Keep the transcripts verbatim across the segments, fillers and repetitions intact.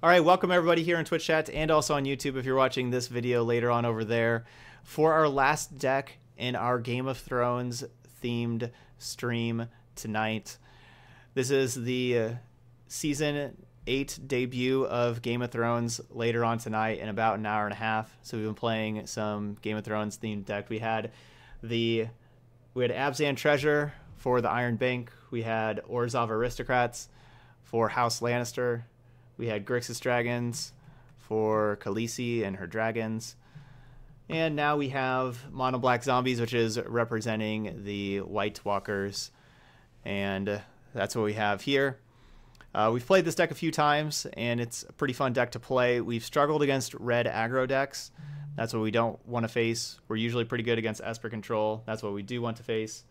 All right, welcome everybody here in Twitch chat and also on YouTube if you're watching this video later on over there. For our last deck in our Game of Thrones themed stream tonight, this is the Season eight debut of Game of Thrones later on tonight in about an hour and a half. So we've been playing some Game of Thrones themed deck. We had the we had Abzan Treasure for the Iron Bank. We had Orzhov Aristocrats for House Lannister. We had Grixis Dragons for Khaleesi and her dragons. And now we have Mono Black Zombies, which is representing the White Walkers. And that's what we have here. Uh, we've played this deck a few times, and it's a pretty fun deck to play. We've struggled against red aggro decks. That's what we don't want to face. We're usually pretty good against Esper Control. That's what we do want to face.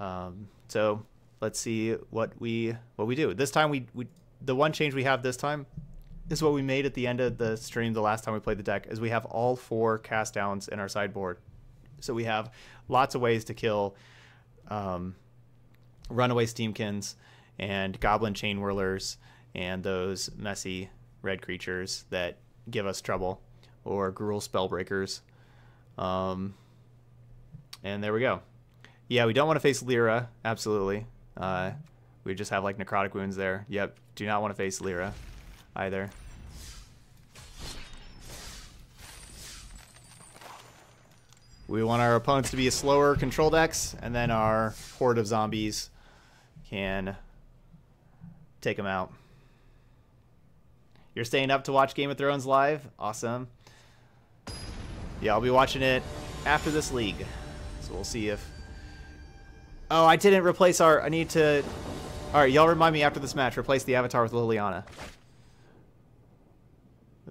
Um, so let's see what we what we do. This time, we... we the one change we have this time is what we made at the end of the stream the last time we played the deck, is we have all four cast downs in our sideboard. So we have lots of ways to kill um, Runaway Steamkins and Goblin Chain Whirlers and those messy red creatures that give us trouble, or Gruul Spellbreakers. Um, and there we go. Yeah, we don't want to face Lyra, absolutely. Uh, we just have like Necrotic Wounds there. Yep. Do not want to face Lyra either. We want our opponents to be a slower control decks, and then our horde of zombies can take them out. You're staying up to watch Game of Thrones live? Awesome. Yeah, I'll be watching it after this league. So we'll see if... Oh, I didn't replace our... I need to... Alright, y'all remind me after this match, replace the avatar with Liliana.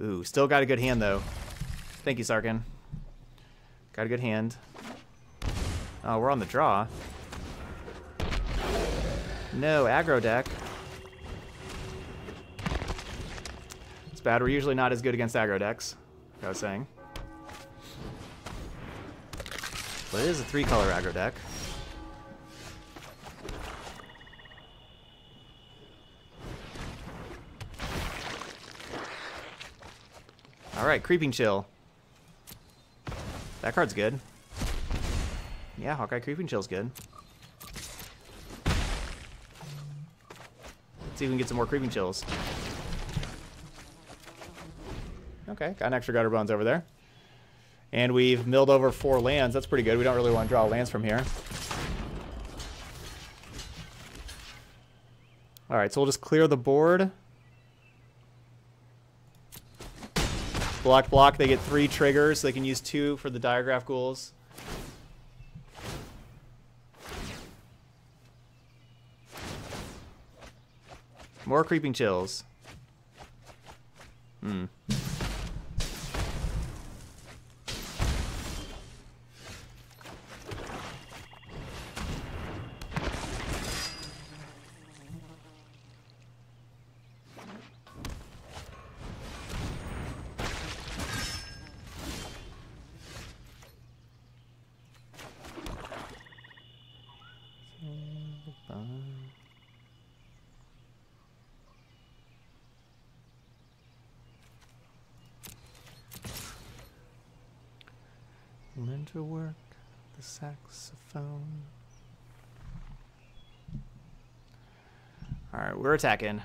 Ooh, still got a good hand, though. Thank you, Sarkhan. Got a good hand. Oh, we're on the draw. No, aggro deck. It's bad, we're usually not as good against aggro decks, like I was saying. But it is a three-color aggro deck. All right, Creeping Chill. That card's good. Yeah, Hawkeye Creeping Chill's good. Let's see if we can get some more Creeping Chills. Okay, got an extra Gutter Bones over there. And we've milled over four lands. That's pretty good. We don't really want to draw lands from here. All right, so we'll just clear the board. Block, block. They get three triggers. So they can use two for the Diagraph Ghouls. More Creeping Chills. Hmm. To work the saxophone. All right, we're attacking.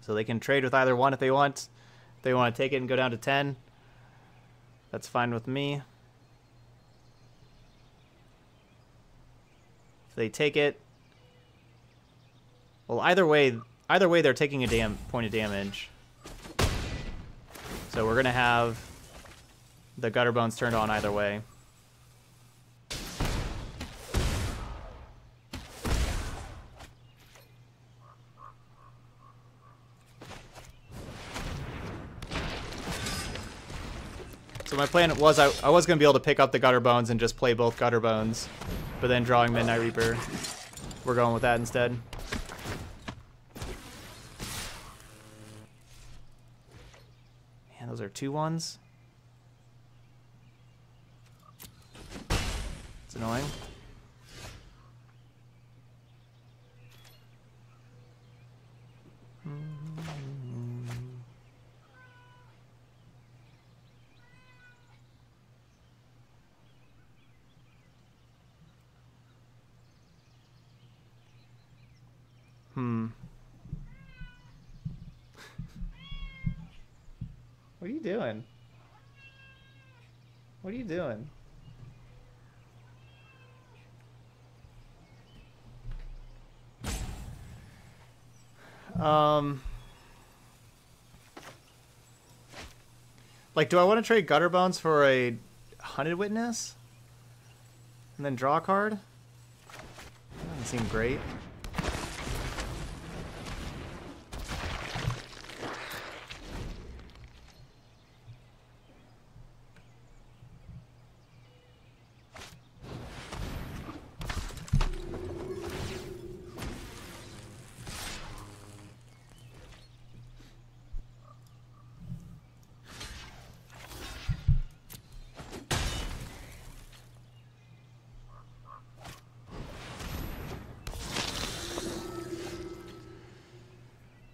So they can trade with either one if they want. If they want to take it and go down to ten, that's fine with me. If they take it, well, either way, Either way, they're taking a damn point of damage. So we're going to have the Gutter Bones turned on either way. So my plan was I, I was going to be able to pick up the Gutter Bones and just play both Gutter Bones, but then drawing Midnight Reaper, we're going with that instead. Those are two ones. It's annoying. doing? What are you doing? Um, like, do I want to trade Gutter Bones for a Hunted Witness? And then draw a card? That doesn't seem great.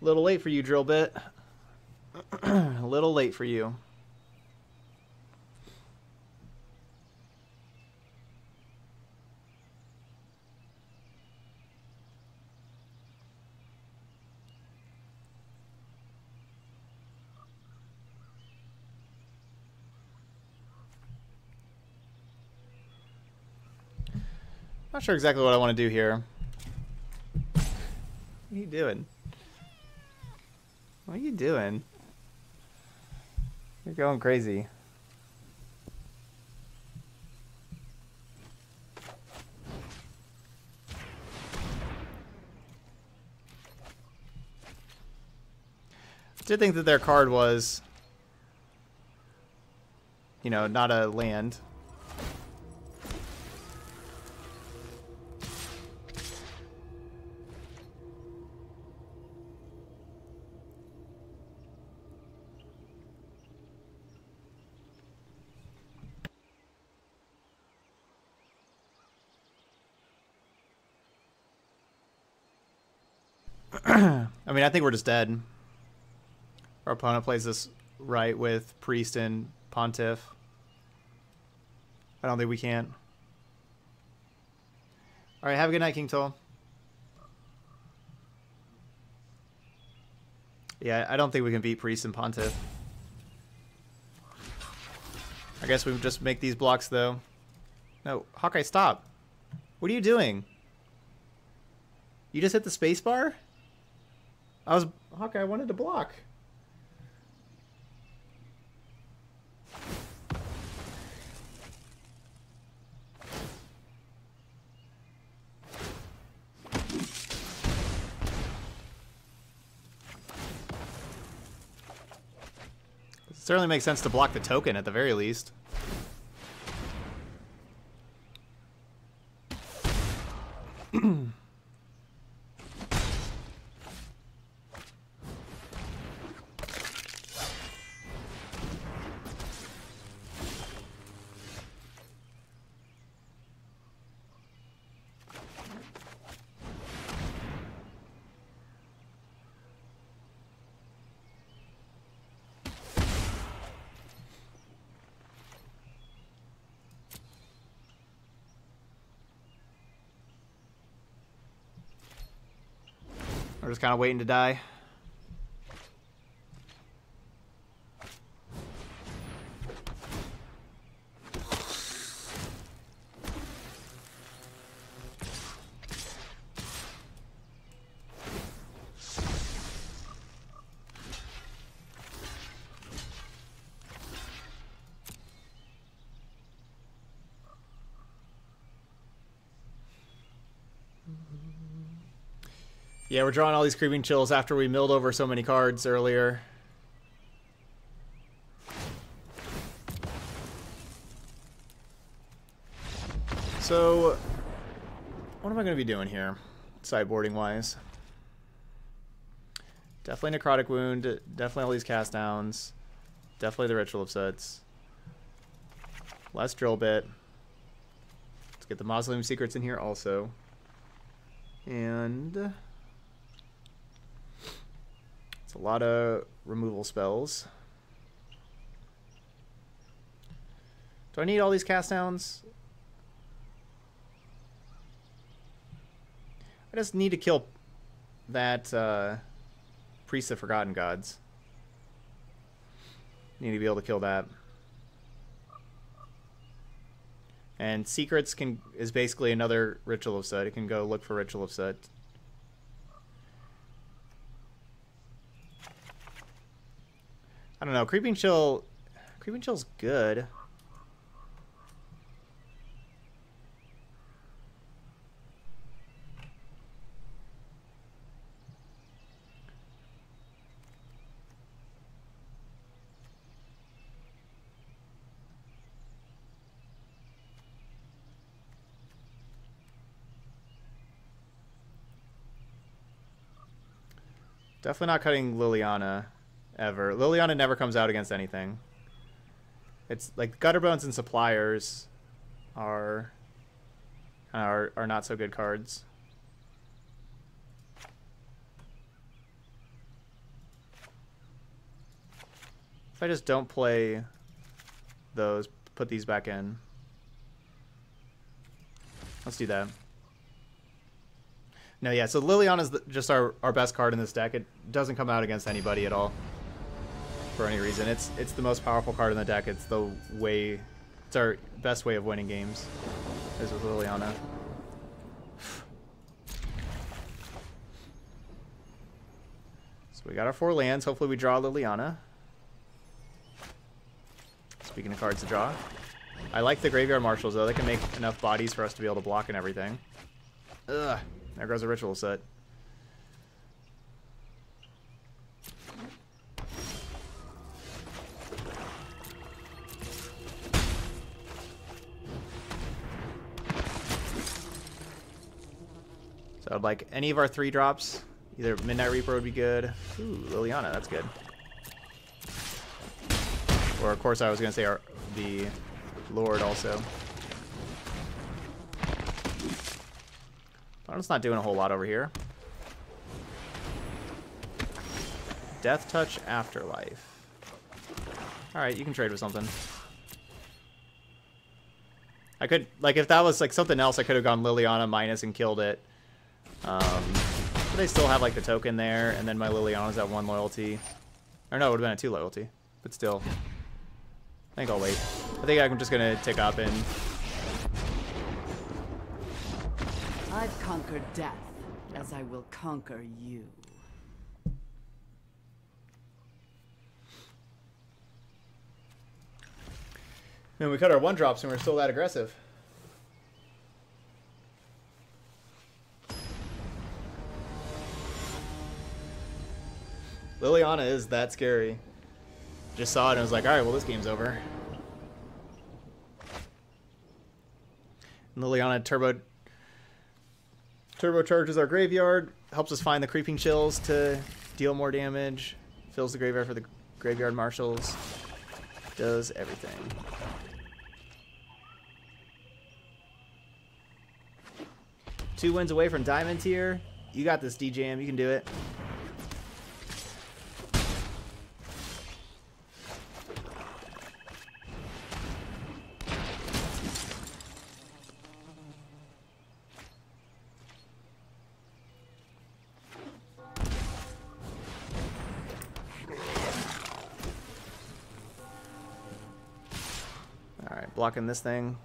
A little late for you, Drill Bit. A little late for you. Not sure exactly what I want to do here. What are you doing? What are you doing? You're going crazy. I did think that their card was, you know, not a land. I mean, I think we're just dead. Our opponent plays this right with Priest and Pontiff. I don't think we can. All right, have a good night, King Toll. Yeah, I don't think we can beat Priest and Pontiff. I guess we just make these blocks, though. No, Hawkeye, stop. What are you doing? You just hit the space bar? I was Hawkeye, I wanted to block. It certainly makes sense to block the token at the very least. We're just kind of waiting to die. Yeah, we're drawing all these Creeping Chills after we milled over so many cards earlier. So, what am I going to be doing here, sideboarding-wise? Definitely Necrotic Wound, definitely all these Cast Downs, definitely the Ritual of Soot. Less Drill Bit. Let's get the Mausoleum Secrets in here also. And a lot of removal spells. Do I need all these Cast Downs? I just need to kill that uh, Priest of Forgotten Gods. Need to be able to kill that. And Secrets can is basically another Ritual of Soot. It can go look for Ritual of Soot. I don't know. Creeping Chill... Creeping Chill's good. Definitely not cutting Liliana ever. Liliana never comes out against anything. It's like Gutter Bones and Suppliers are are are not so good cards. If I just don't play those, put these back in. Let's do that. No, yeah, so Liliana's the, just our, our best card in this deck. It doesn't come out against anybody at all for any reason. It's it's the most powerful card in the deck. It's the way, it's our best way of winning games is with Liliana. So we got our four lands. Hopefully we draw Liliana. Speaking of cards to draw. I like the Graveyard Marshals, though. They can make enough bodies for us to be able to block and everything. Ugh. There goes a Ritual Set. So I'd like any of our three drops. Either Midnight Reaper would be good. Ooh, Liliana, that's good. Or of course I was gonna say our the Lord also. I'm just not doing a whole lot over here. Death Touch, Afterlife. Alright, you can trade with something. I could, like, if that was, like, something else, I could have gone Liliana minus and killed it. Um, but they still have, like, the token there, and then my Liliana's at one loyalty. Or no, it would have been at two loyalty. But still. I think I'll wait. I think I'm just going to tick up and... I've conquered death, as I will conquer you. Man, we cut our one drops and we're still that aggressive. Liliana is that scary. Just saw it and I was like, alright, well this game's over. And Liliana turbo... Turbocharges our graveyard, helps us find the Creeping Chills to deal more damage, fills the graveyard for the Graveyard Marshals, does everything. Two wins away from Diamond tier. You got this, D J M. You can do it. Blocking this thing.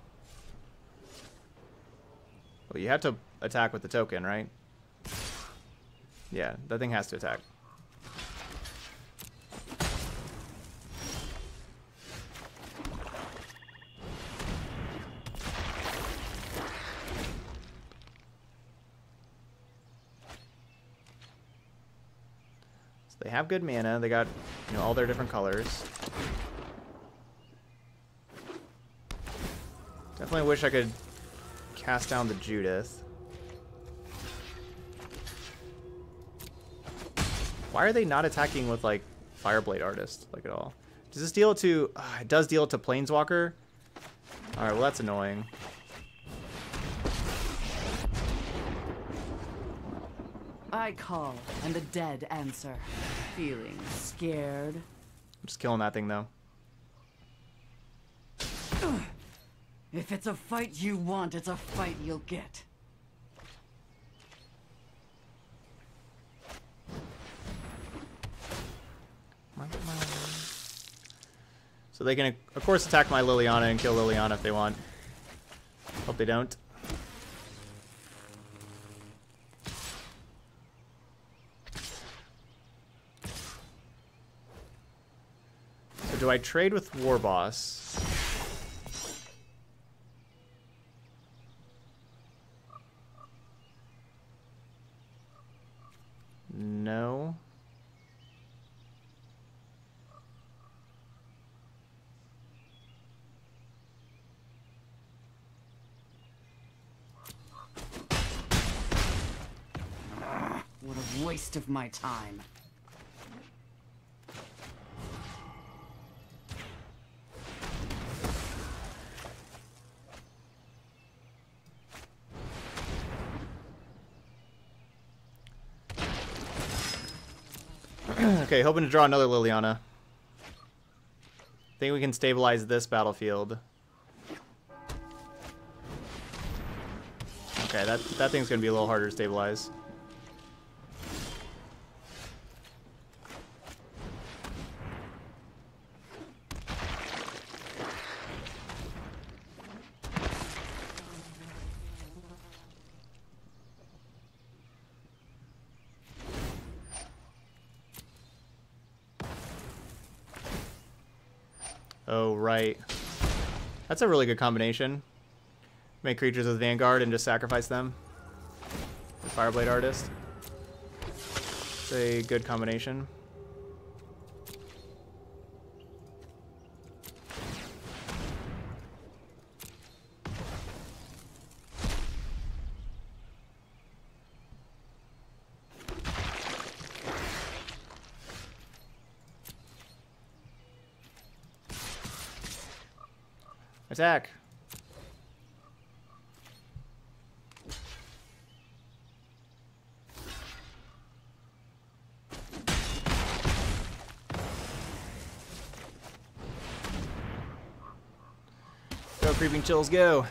Well, you have to attack with the token, right? Yeah, that thing has to attack. So they have good mana. They got, you know, all their different colors. Definitely wish I could cast down the Judith. Why are they not attacking with like Fireblade Artist like at all? Does this deal to? Uh, it does deal to Planeswalker. All right, well that's annoying. I call and the dead answer. Feeling scared. I'm just killing that thing though. If it's a fight you want, it's a fight you'll get. So they can, of course, attack my Liliana and kill Liliana if they want. Hope they don't. So do I trade with War Boss? No. What a waste of my time. Okay, hoping to draw another Liliana. I think we can stabilize this battlefield. Okay, that, that thing's gonna be a little harder to stabilize. Oh, right. That's a really good combination. Make creatures with Vanguard and just sacrifice them. Fireblade Artist. It's a good combination. Attack. Go, Creeping Chills, go.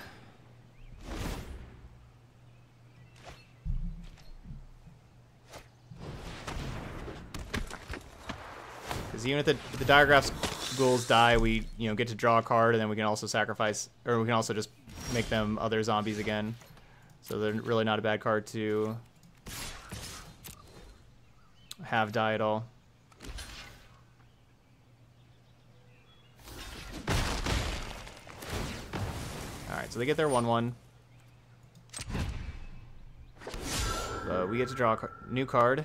Because even if the, the Diregraph's ghouls die, we you know get to draw a card, and then we can also sacrifice, or we can also just make them other zombies again. So they're really not a bad card to have die at all. All right, so they get their one one. So we get to draw a new card.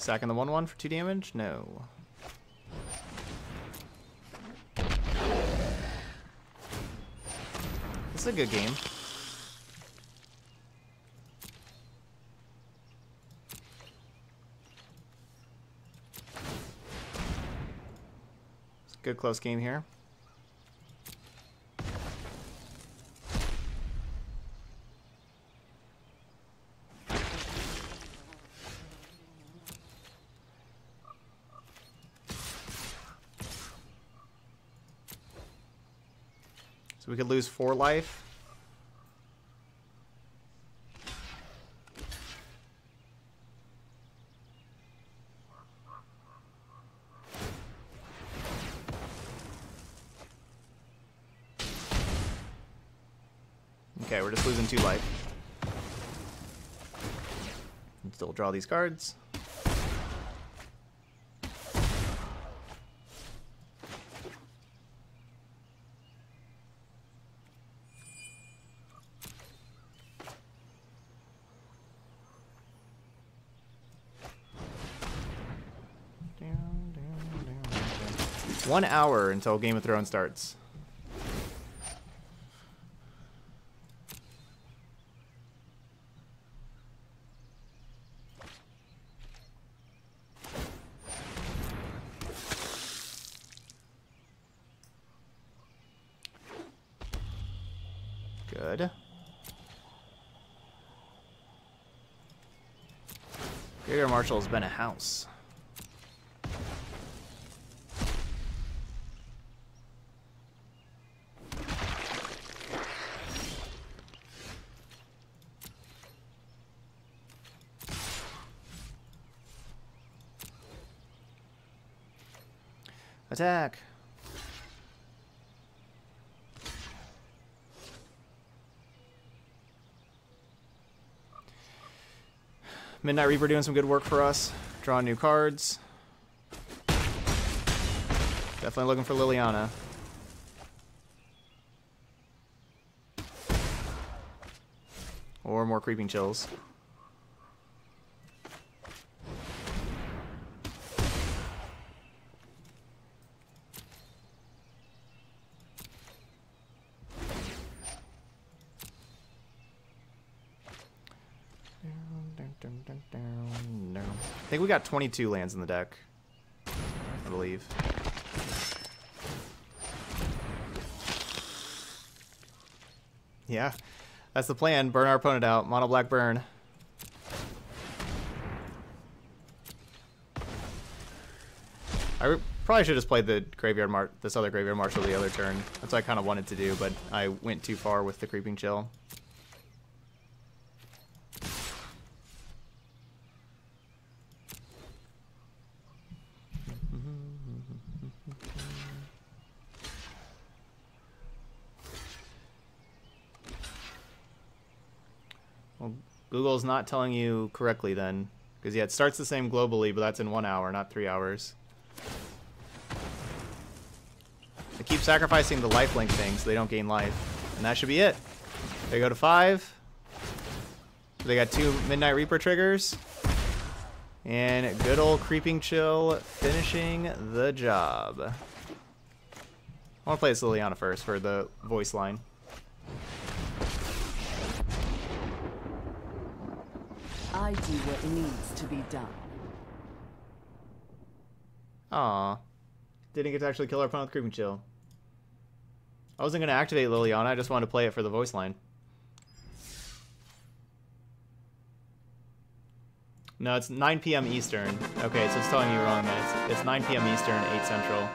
Sacking the one one for two damage? No. This is a good game. It's a good close game here. We could lose four life. Okay, we're just losing two life. And still draw these cards. One hour until Game of Thrones starts. Good. Graveyard Marshal has been a house. Attack! Midnight Reaper doing some good work for us. Draw new cards. Definitely looking for Liliana. Or more Creeping Chills. I think we got twenty-two lands in the deck, I believe. Yeah, that's the plan. Burn our opponent out. Mono Black Burn. I probably should have just played the graveyard mar this other Graveyard Marshal the other turn. That's what I kind of wanted to do, but I went too far with the Creeping Chill. Google's not telling you correctly then, because yeah, it starts the same globally, but that's in one hour, not three hours. They keep sacrificing the lifelink thing so they don't gain life, and that should be it. They go to five. They got two Midnight Reaper triggers, and good old Creeping Chill finishing the job. I want to play this Liliana first for the voice line. I do what needs to be done. Aw. Didn't get to actually kill our opponent with Creeping Chill. I wasn't going to activate Liliana, I just wanted to play it for the voice line. No, it's nine p m Eastern. Okay, so it's telling you wrong then. It's, it's nine p m Eastern, eight Central.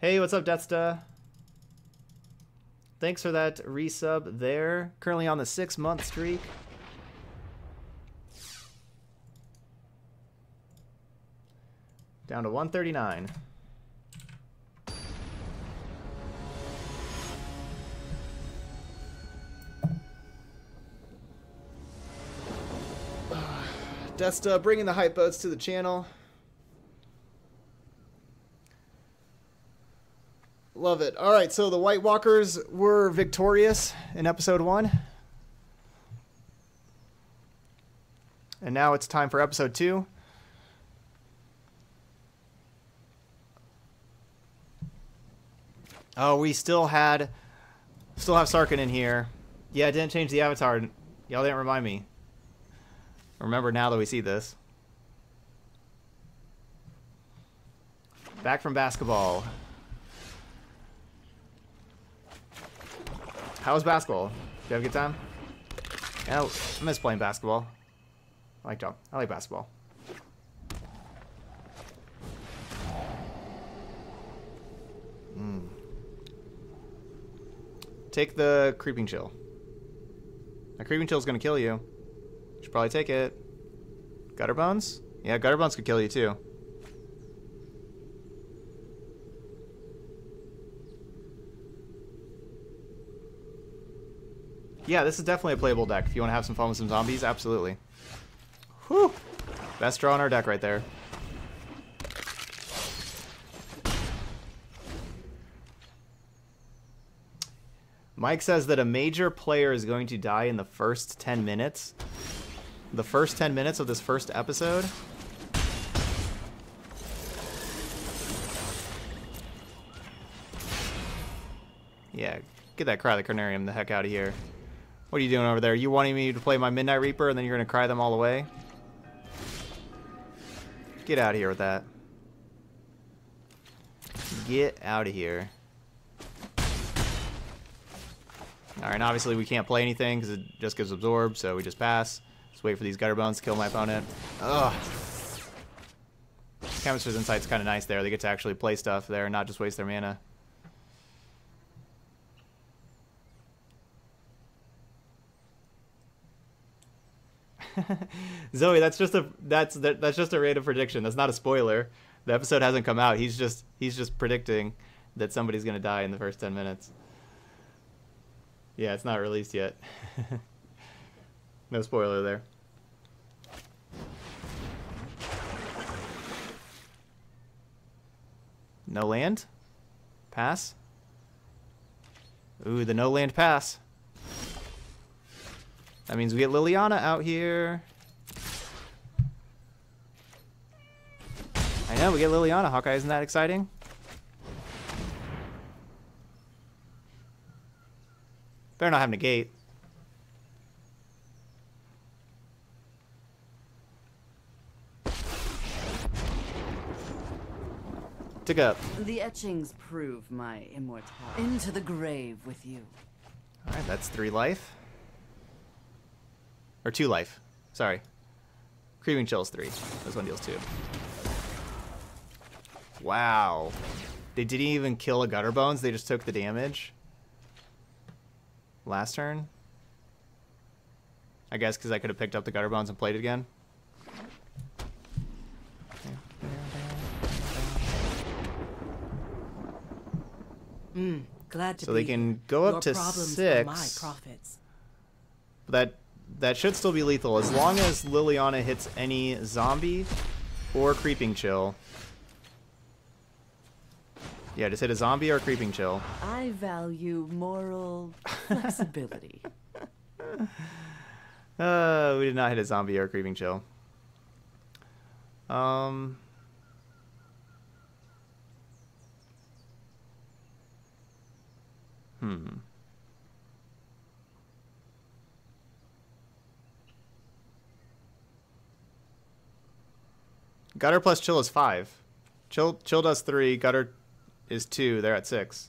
Hey, what's up, Detsta? Thanks for that resub there. Currently on the six-month streak. Down to one thirty-nine. Desta bringing the hype boats to the channel. Love it. All right, so the White Walkers were victorious in episode one. And now it's time for episode two. Oh, we still had, still have Sarkhan in here. Yeah, I didn't change the avatar. Y'all didn't remind me. Remember now that we see this. Back from basketball. How was basketball? Did you have a good time? Yeah, I miss playing basketball. I like jump. I like basketball. Mm. Take the Creeping Chill. A Creeping Chill is gonna kill you. You should probably take it. Gutter Bones? Yeah, Gutter Bones could kill you too. Yeah, this is definitely a playable deck. If you want to have some fun with some zombies, absolutely. Whew! Best draw in our deck right there. Mike says that a major player is going to die in the first ten minutes. The first ten minutes of this first episode. Yeah, get that Cry of the Carnarium the heck out of here. What are you doing over there? You wanting me to play my Midnight Reaper and then you're going to cry them all away? Get out of here with that. Get out of here. Alright, and obviously we can't play anything because it just gives absorb, so we just pass. Just wait for these Gutter Bones to kill my opponent. Ugh. Chemist's Insight's kind of nice there. They get to actually play stuff there and not just waste their mana. Zoe, that's just a that's that, that's just a random prediction. That's not a spoiler. The episode hasn't come out. He's just he's just predicting that somebody's gonna die in the first ten minutes. Yeah, it's not released yet. No spoiler there. No land? Pass? Ooh, the no land pass. That means we get Liliana out here. I know, we get Liliana. Hawkeye, isn't that exciting? Better not have Negate. Tick up. The etchings prove my immortality. Into the grave with you. All right, that's three life. Or two life. Sorry. Creeping Chill's three. This one deals two. Wow. They didn't even kill a Gutter Bones. They just took the damage. Last turn. I guess because I could have picked up the Gutter Bones and played it again. Mm, glad to so they can go up to six. That that should still be lethal as long as Liliana hits any zombie or Creeping Chill. Yeah, just hit a zombie or Creeping Chill. I value moral flexibility. uh, we did not hit a zombie or Creeping Chill. Um. Hmm. Gutter plus Chill is five. Chill chill does three. Gutter is two. They're at six.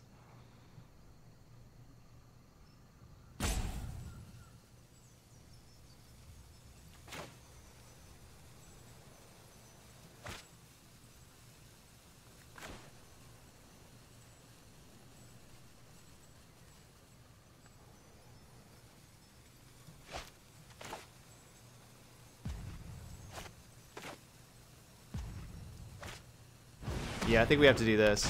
Yeah, I think we have to do this.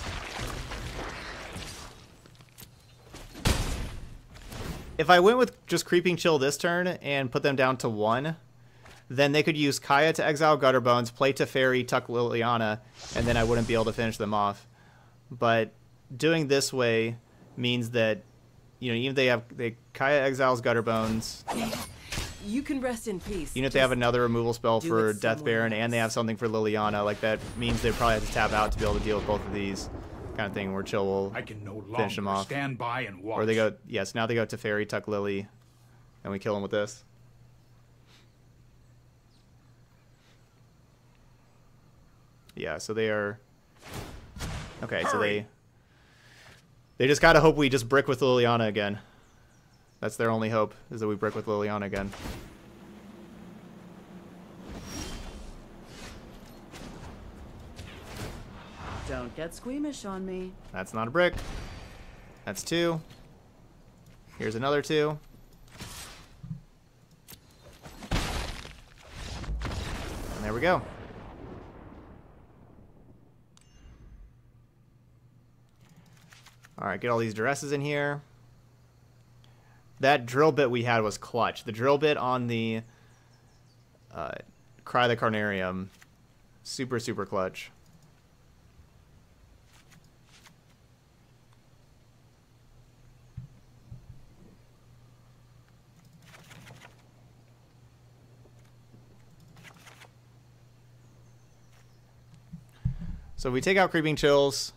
If I went with just Creeping Chill this turn and put them down to one, then they could use Kaya to exile Gutter Bones, play Teferi, tuck Liliana, and then I wouldn't be able to finish them off. But doing this way means that, you know, even if they have they Kaya exiles Gutter Bones. You can rest in peace. You know, if they have another removal spell for Death Baron and they have something for Liliana, like that means they probably have to tap out to be able to deal with both of these, kind of thing where Chill will I can no longer finish them off. Stand by and watch. Or they go, yes, now they go Teferi, tuck Lily, and we kill them with this. Yeah, so they are. Okay, so they. They just gotta hope we just brick with Liliana again. That's their only hope, is that we brick with Liliana again. Don't get squeamish on me. That's not a brick. That's two. Here's another two. And there we go. All right, get all these duresses in here. That drill bit we had was clutch. The drill bit on the uh, Cry of the Carnarium, super, super clutch. So we take out Creeping Chills,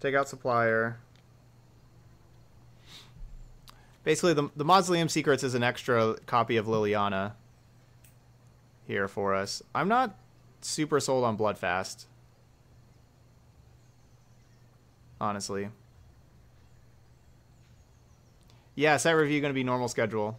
take out Supplier. Basically, the, the Mausoleum Secrets is an extra copy of Liliana here for us. I'm not super sold on Blood Fast, honestly. Yeah, set review going to be normal schedule.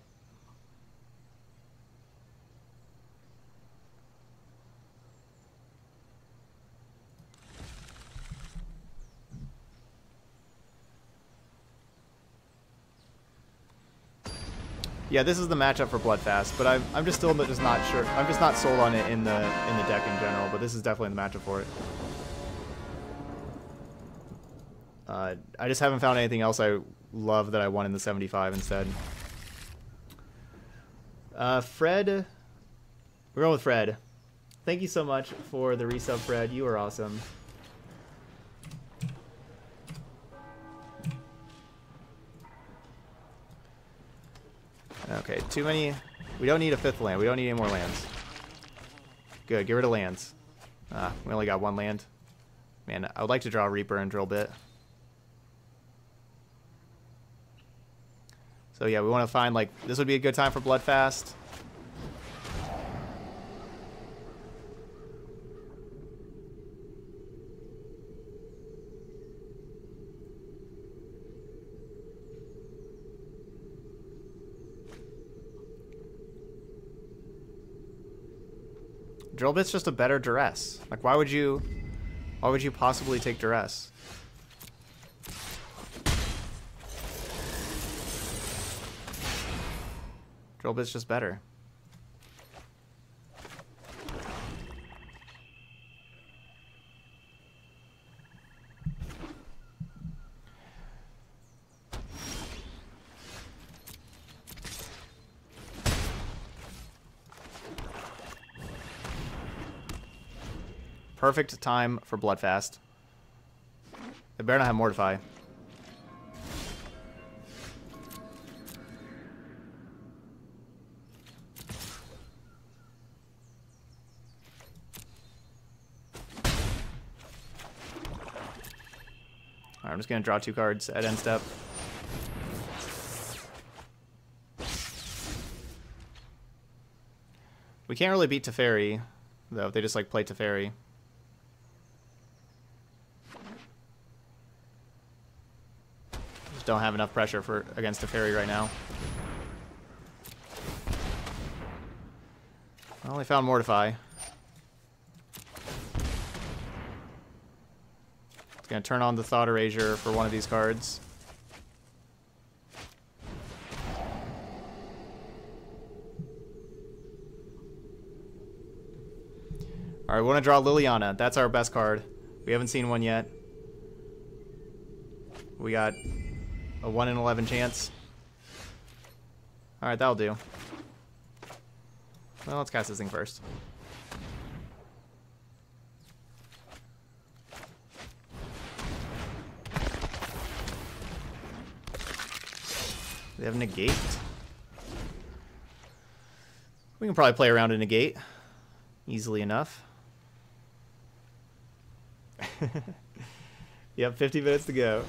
Yeah, this is the matchup for Bloodfast, but I'm I'm just still just not sure. I'm just not sold on it in the in the deck in general. But this is definitely the matchup for it. Uh, I just haven't found anything else I love that I want in the seventy-five instead. Uh, Fred, we're going with Fred. Thank you so much for the resub, Fred. You are awesome. Okay, too many. We don't need a fifth land. We don't need any more lands. Good, get rid of lands. Ah, we only got one land. Man, I would like to draw Reaper and Drill Bit. So yeah, we want to find, like, this would be a good time for Bloodfast. Drill Bit's just a better Duress. Like, why would you, why would you possibly take Duress? Drill Bit's just better. Perfect time for Bloodfast. They better not have Mortify. Alright, I'm just going to draw two cards at end step. We can't really beat Teferi, though, if they just like play Teferi. Don't have enough pressure for against Teferi right now. I only found Mortify. It's gonna turn on the Thought Erasure for one of these cards. All right, we want to draw Liliana. That's our best card. We haven't seen one yet. We got a one in eleven chance. Alright, that'll do. Well, let's cast this thing first. They have Negate. We can probably play around in Negate easily enough. Yep, fifty minutes to go.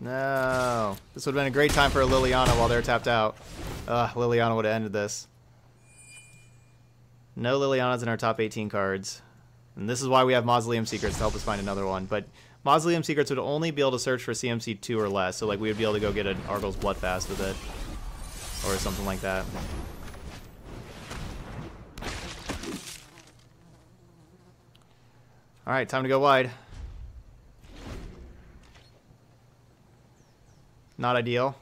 No. This would have been a great time for a Liliana while they're tapped out. Ugh, Liliana would have ended this. No Lilianas in our top eighteen cards. And this is why we have Mausoleum Secrets to help us find another one. But Mausoleum Secrets would only be able to search for C M C two or less. So, like, we would be able to go get an Arguel's Blood Fast with it. Or something like that. Alright, time to go wide. Not ideal.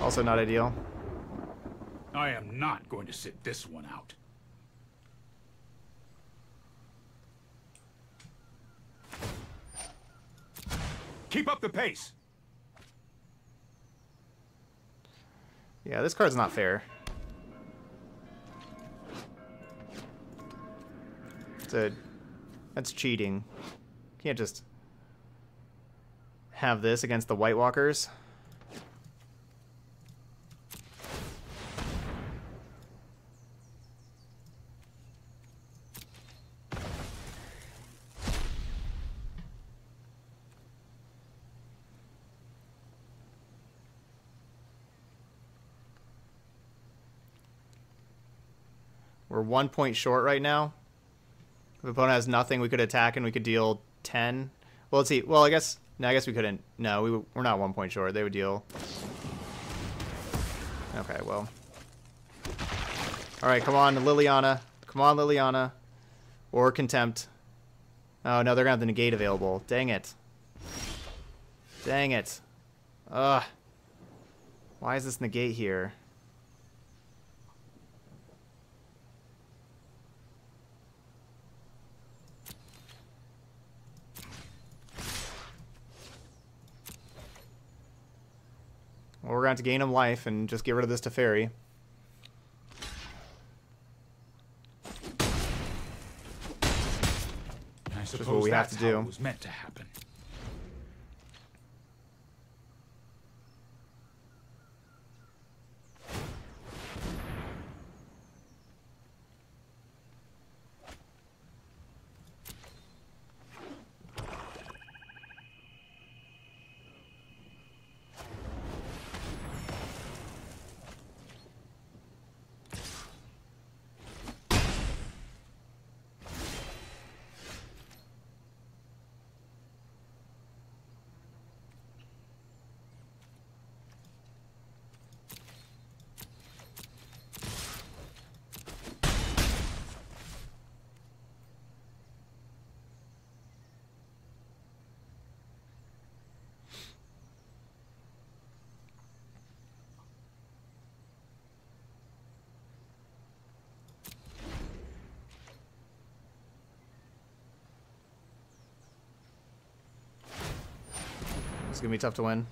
Also not ideal. I am not going to sit this one out. Keep up the pace. Yeah, this card's not fair. It's a, that's cheating. Can't just have this against the White Walkers. We're one point short right now. If the opponent has nothing, we could attack and we could deal ten. Well, let's see. Well, I guess... No, I guess we couldn't. No, we, we're not one point short. They would deal Okay, well. Alright, come on, Liliana. Come on, Liliana. Or Contempt. Oh, no, they're gonna have the Negate available. Dang it. Dang it. Ugh. Why is this Negate here? Well, we're going to have to gain him life and just get rid of this Teferi. I suppose what we that's have to do. How it was meant to happen. It's gonna be tough to win.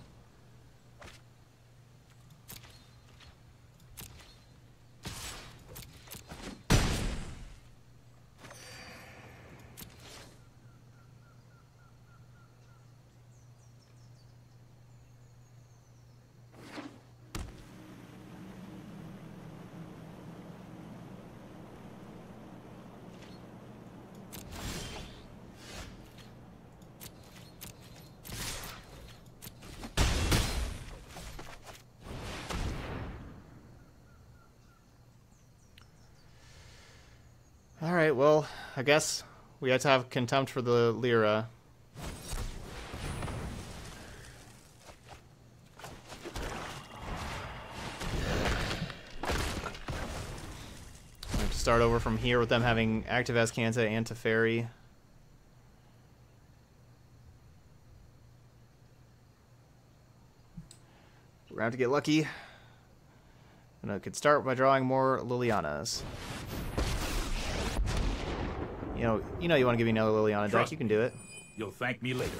Alright, well, I guess we had to have Contempt for the Lyra. I have to start over from here with them having active Azcanta and Teferi. We're gonna have to get lucky. And I could start by drawing more Lilianas. You know, you know you want to give me another Liliana deck. You can do it. You'll thank me later.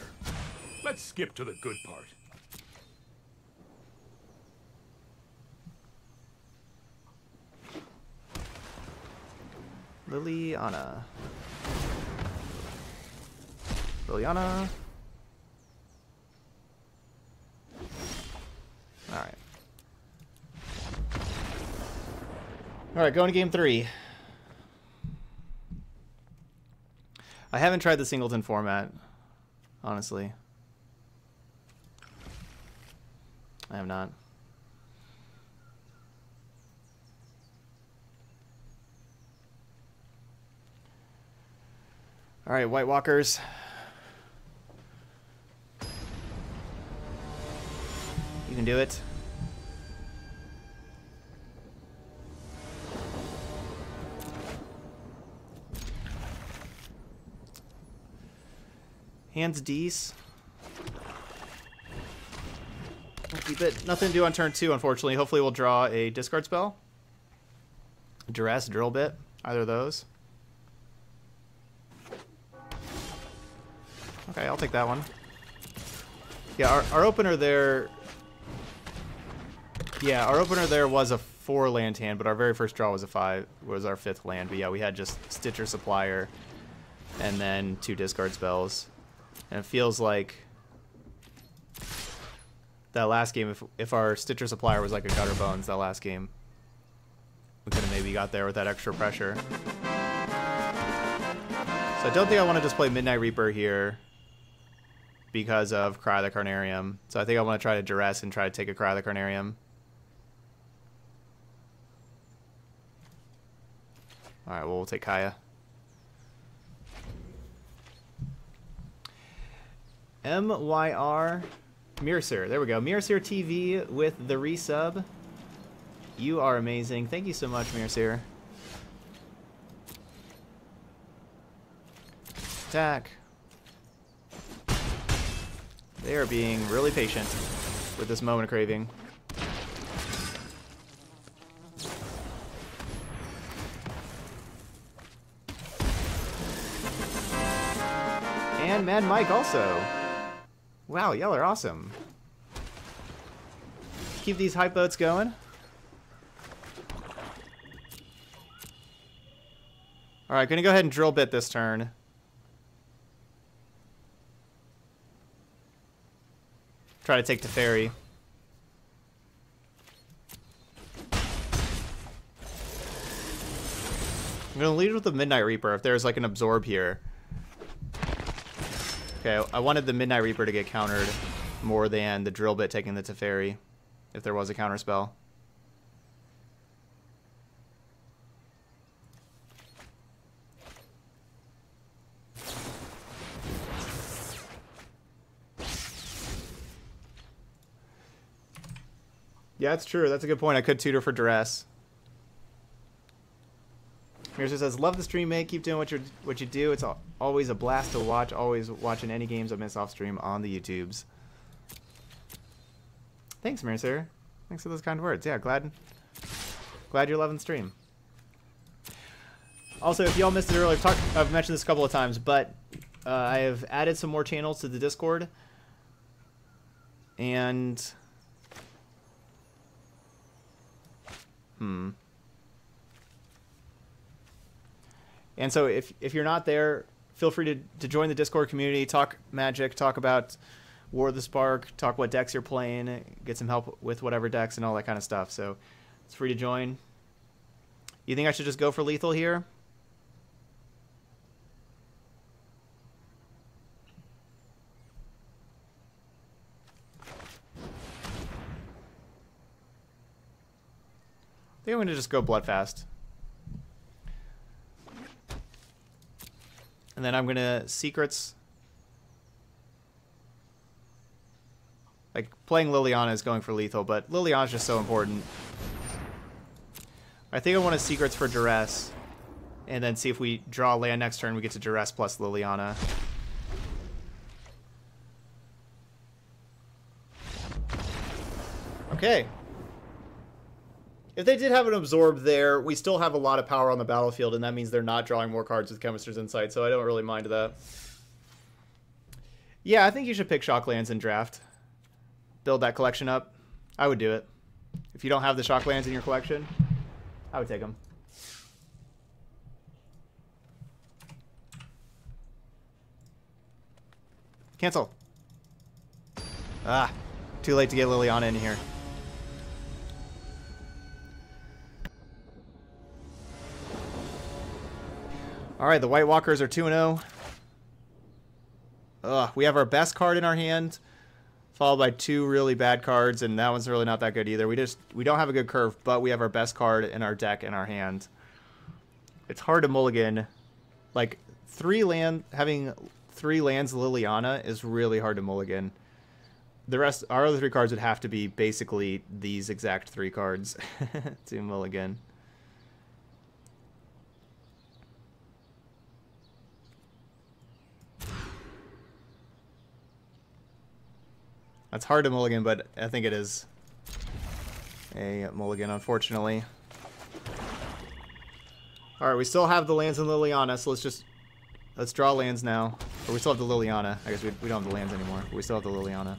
Let's skip to the good part. Liliana. Liliana. All right. All right, going to game three. I haven't tried the singleton format, honestly. I have not. All right, White Walkers. You can do it. Hands Dece. We'll keep it. Nothing to do on turn two, unfortunately. Hopefully we'll draw a discard spell. Duress, Drill Bit. Either of those. Okay, I'll take that one. Yeah, our, our opener there... Yeah, our opener there was a four land hand, but our very first draw was a five. Was our fifth land. But yeah, we had just Stitcher Supplier and then two discard spells. And it feels like that last game, if, if our Stitcher Supplier was like a Gutter Bones, that last game, we could have maybe got there with that extra pressure. So I don't think I want to just play Midnight Reaper here because of Cry of the Carnarium. So I think I want to try to Duress and try to take a Cry of the Carnarium. All right, well, we'll take Kaya. M Y R Mirasir. There we go. Mirasir T V with the resub. You are amazing. Thank you so much, Mirseer. Attack. They are being really patient with this moment of craving. And Mad Mike also. Wow, y'all are awesome. Keep these hype boats going. Alright, gonna go ahead and drill bit this turn. Try to take Teferi. I'm gonna lead with the Midnight Reaper if there's like an absorb here. Okay, I wanted the Midnight Reaper to get countered more than the drill bit taking the Teferi, if there was a counter spell. Yeah, that's true. That's a good point. I could tutor for duress. Mirza says, "Love the stream, mate. Keep doing what you what you do. It's always a blast to watch. Always watching any games I miss off stream on the YouTubes." Thanks, Mirza. Thanks for those kind words. Yeah, glad glad you're loving the stream. Also, if y'all missed it earlier, I've, talked, I've mentioned this a couple of times, but uh, I have added some more channels to the Discord, and hmm. And so if, if you're not there, feel free to, to join the Discord community, talk Magic, talk about War of the Spark, talk what decks you're playing, get some help with whatever decks and all that kind of stuff. So it's free to join. You think I should just go for lethal here? I think I'm going to just go Bloodfast. And then I'm going to Secrets. Like, playing Liliana is going for lethal, but Liliana's just so important. I think I want to Secrets for Duress, and then see if we draw a land next turn, we get to Duress plus Liliana. Okay. If they did have an absorb there, we still have a lot of power on the battlefield, and that means they're not drawing more cards with Chemister's Insight, so I don't really mind that. Yeah, I think you should pick Shocklands in draft. Build that collection up. I would do it. If you don't have the Shocklands in your collection, I would take them. Cancel. Ah, too late to get Liliana in here. All right, the White Walkers are two and oh. Ugh, we have our best card in our hand, followed by two really bad cards, and that one's really not that good either. We just we don't have a good curve, but we have our best card in our deck in our hand. It's hard to mulligan. Like three land having three lands Liliana is really hard to mulligan. The rest our other three cards would have to be basically these exact three cards to mulligan. It's hard to mulligan, but I think it is a mulligan, unfortunately. All right, we still have the lands in Liliana, so let's just let's draw lands now. Or we still have the Liliana. I guess we, we don't have the lands anymore. But we still have the Liliana.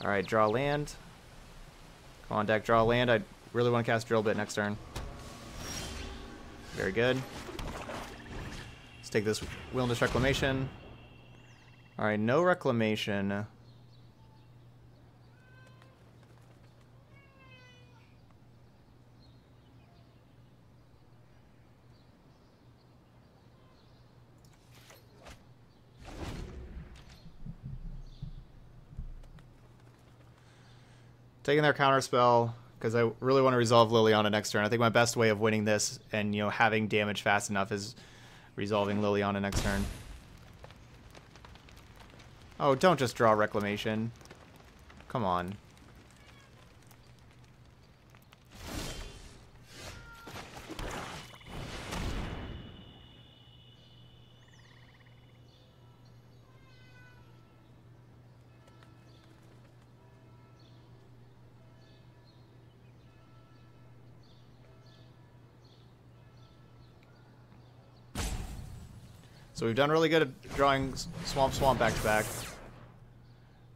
All right, draw land. Come on, deck, draw land. I really want to cast Drill Bit next turn. Very good. Let's take this Wilderness Reclamation. All right, no Reclamation. Taking their counterspell, because I really want to resolve Liliana next turn. I think my best way of winning this and, you know, having damage fast enough is resolving Liliana next turn. Oh, don't just draw Reclamation. Come on. So we've done really good at drawing Swamp Swamp back to back.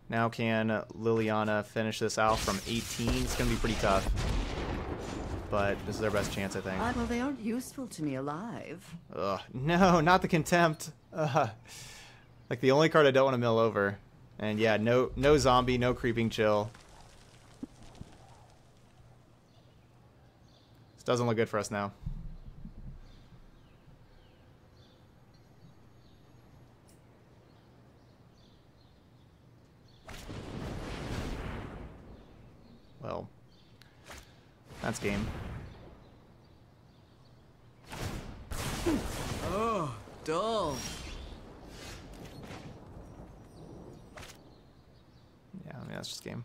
Now can Liliana finish this out from eighteen? It's going to be pretty tough. But this is their best chance, I think. Uh, well, they aren't useful to me alive. Ugh. No, not the Contempt. Ugh. Like the only card I don't want to mill over. And yeah, no, no zombie, no Creeping Chill. This doesn't look good for us now. Well, that's game. Oh, dull. Yeah, I mean, that's just game.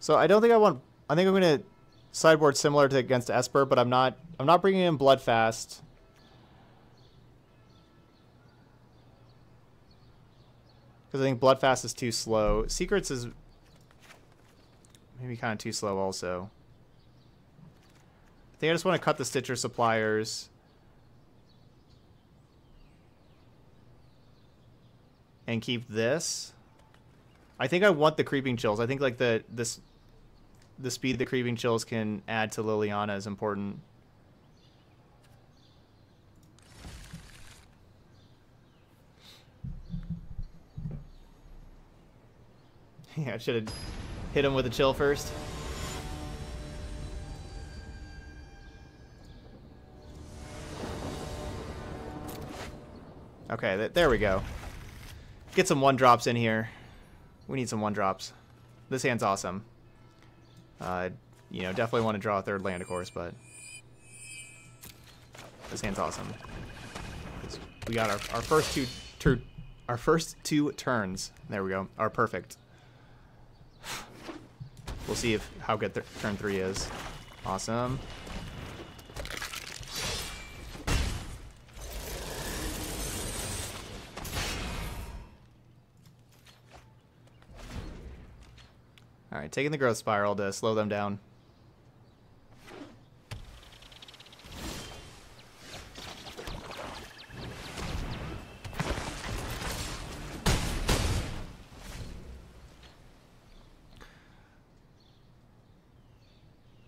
So I don't think I want. I think I'm going to sideboard similar to against Esper, but I'm not. I'm not bringing in Bloodfast. Because I think Bloodfast is too slow. Secrets is maybe kind of too slow also. I think I just want to cut the Stitcher suppliers. And keep this. I think I want the Creeping Chills. I think like the this. The speed the Creeping Chills can add to Liliana is important. Yeah, I should have hit him with a chill first. Okay, th there we go. Get some one-drops in here. We need some one-drops. This hand's awesome. Uh, you know, definitely want to draw a third land, of course, but this hand's awesome. We got our, our first two tur our first two turns. There we go. Are perfect. We'll see if how good th turn three is. Awesome. All right, taking the Growth Spiral to slow them down.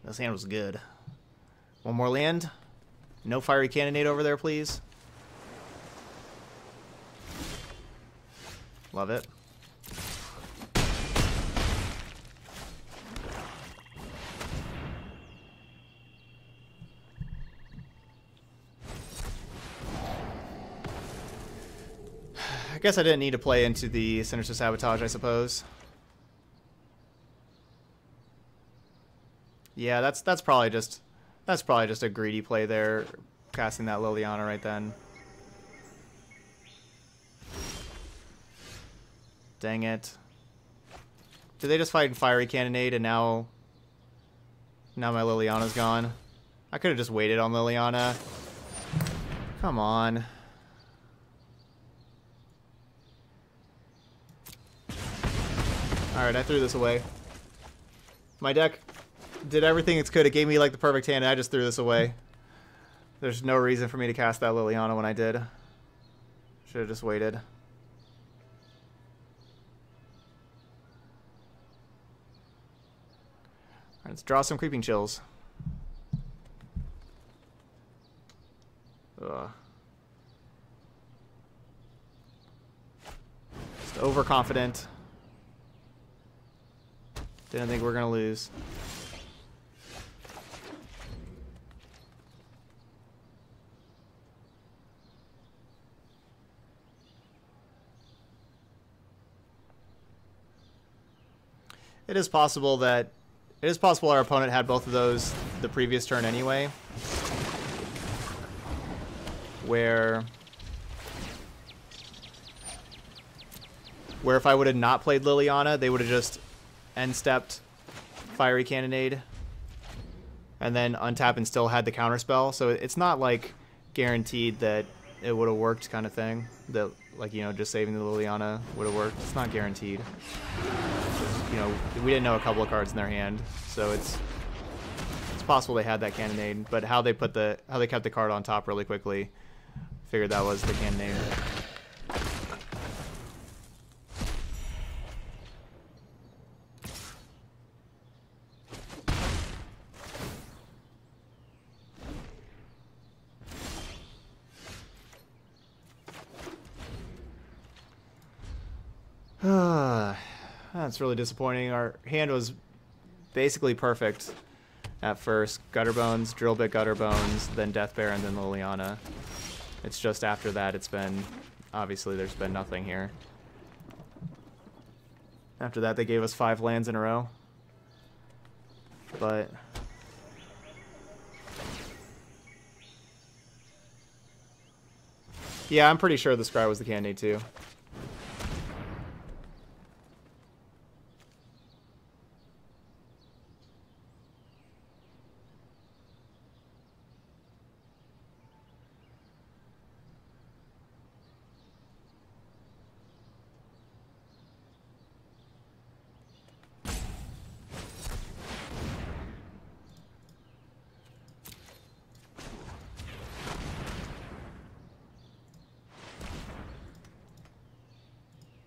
This hand was good. One more land. No Fiery Cannonade over there, please. Love it. I guess I didn't need to play into the Sinister Sabotage, I suppose. Yeah, that's that's probably just that's probably just a greedy play there, casting that Liliana right then. Dang it! Did they just fight in Fiery Cannonade and now now my Liliana's gone? I could have just waited on Liliana. Come on. Alright, I threw this away. My deck did everything it could. It gave me like the perfect hand, and I just threw this away. There's no reason for me to cast that Liliana when I did. Should have just waited. Alright, let's draw some Creeping Chills. Ugh. Just overconfident. Didn't think we were going to lose. It is possible that it is possible our opponent had both of those the previous turn anyway, where where if I would have not played Liliana, they would have just end stepped Fiery Cannonade and then untap and still had the counterspell. So it's not like guaranteed that it would have worked, kind of thing. That, like, you know, just saving the Liliana would have worked. It's not guaranteed. You know, we didn't know a couple of cards in their hand, so it's it's possible they had that Cannonade. But how they put the how they kept the card on top really quickly, figured that was the Cannonade. That's really disappointing. Our hand was basically perfect at first. Gutter Bones, Drill Bit, Gutter Bones, then Death Baron, then Liliana. It's just after that it's been, obviously there's been nothing here. After that they gave us five lands in a row. But yeah, I'm pretty sure the Scry was the Cannonade too.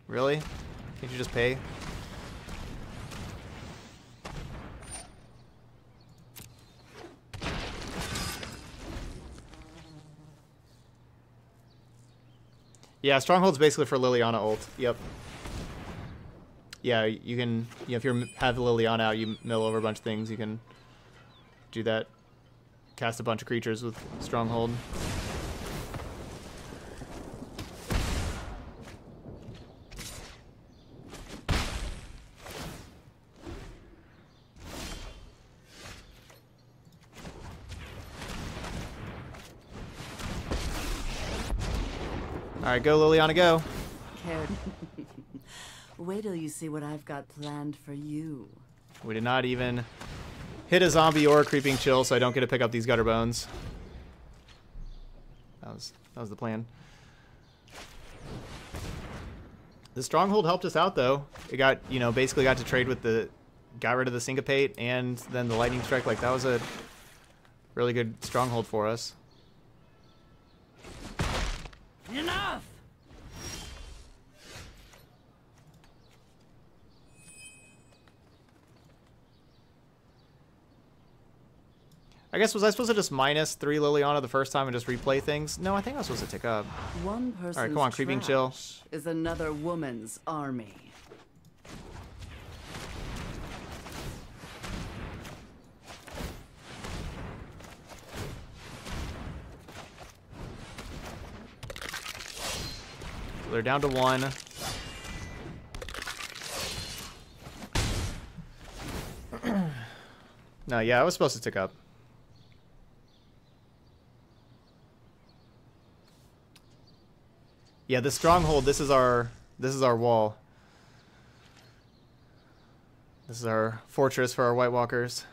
Really? Can't you just pay? Yeah, Stronghold's basically for Liliana ult. Yep. Yeah, you can, you know, if you have Liliana out, you mill over a bunch of things. You can do that. Cast a bunch of creatures with Stronghold. Alright, go Liliana, go. Wait till you see what I've got planned for you. We did not even hit a zombie or a creeping chill, so I don't get to pick up these gutter bones. That was that was the plan. The Stronghold helped us out though. It got, you know, basically got to trade with the got rid of the syncopate and then the lightning strike. Like, that was a really good Stronghold for us. Enough! I guess, was I supposed to just minus three Liliana the first time and just replay things? No, I think I was supposed to tick up. One person's All right, come on, Creeping Chill. Is another woman's army. They're down to one. No, yeah, I was supposed to tick up. Yeah, the Stronghold, this is our this is our wall. This is our fortress for our White Walkers.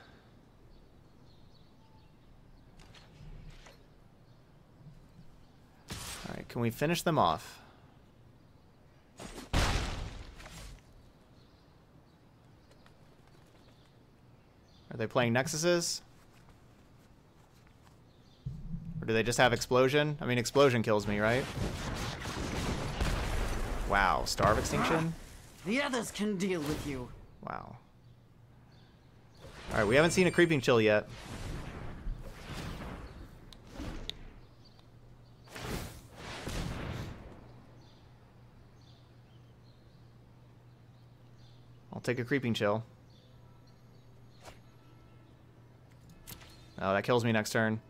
Alright, can we finish them off? Are they playing Nexuses? Or do they just have Explosion? I mean, Explosion kills me, right? Wow, Star of Extinction? The others can deal with you. Wow. Alright, we haven't seen a Creeping Chill yet. I'll take a Creeping Chill. Oh, that kills me next turn.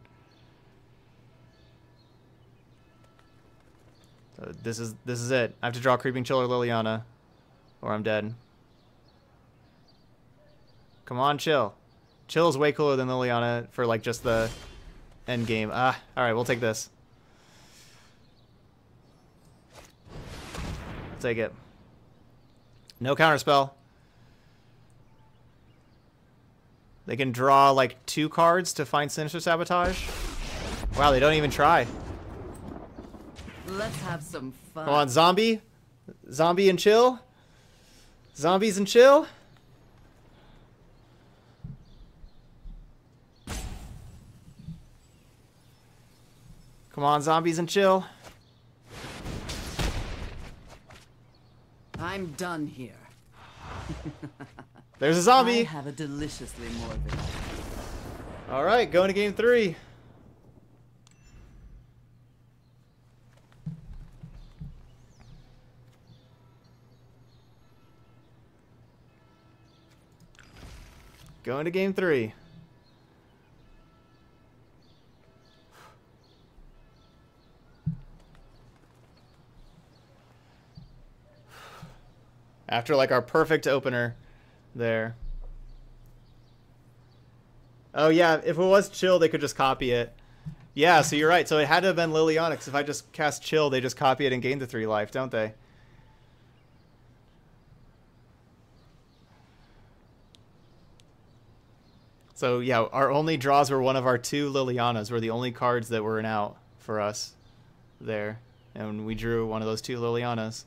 So this is this is it. I have to draw Creeping Chill or Liliana, or I'm dead. Come on, Chill. Chill is way cooler than Liliana for, like, just the end game. Ah, alright, we'll take this. I'll take it. No counterspell. They can draw, like, two cards to find Sinister Sabotage. Wow, they don't even try. Let's have some fun. Come on, Zombie. Zombie and Chill. Zombies and Chill. Come on, Zombies and Chill. I'm done here. There's a zombie. I have a deliciously morbid. All right, going to game three. Going to game three. After like our perfect opener there. Oh yeah, if it was Chill, they could just copy it. Yeah, so you're right. So it had to have been Liliana, because if I just cast Chill, they just copy it and gain the three life, don't they? So yeah, our only draws were one of our two Lilianas, were the only cards that were an out for us there. And we drew one of those two Lilianas.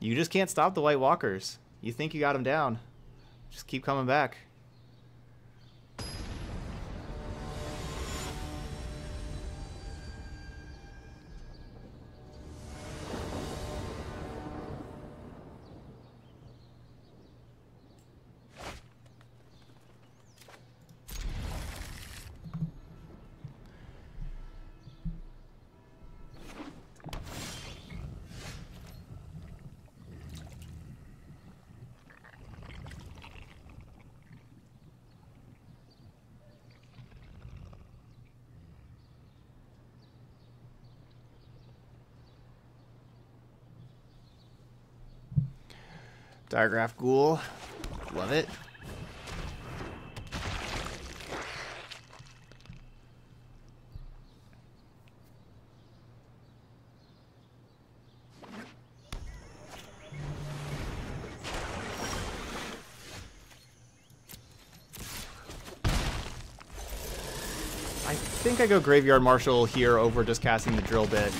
You just can't stop the White Walkers. You think you got them down. Just keep coming back. Diagraph Ghoul. Love it. I think I go Graveyard Marshal here over just casting the Drill Bit.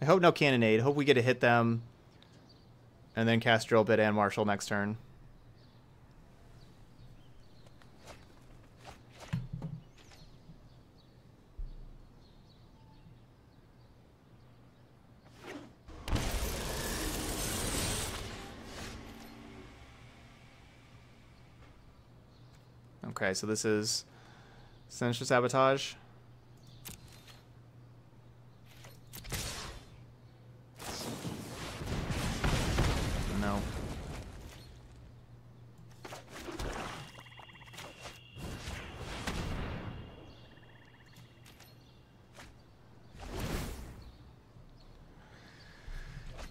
I hope no Cannonade. Hope we get to hit them and then cast Drill Bit and Marshal next turn. Okay, so this is Sinister Sabotage.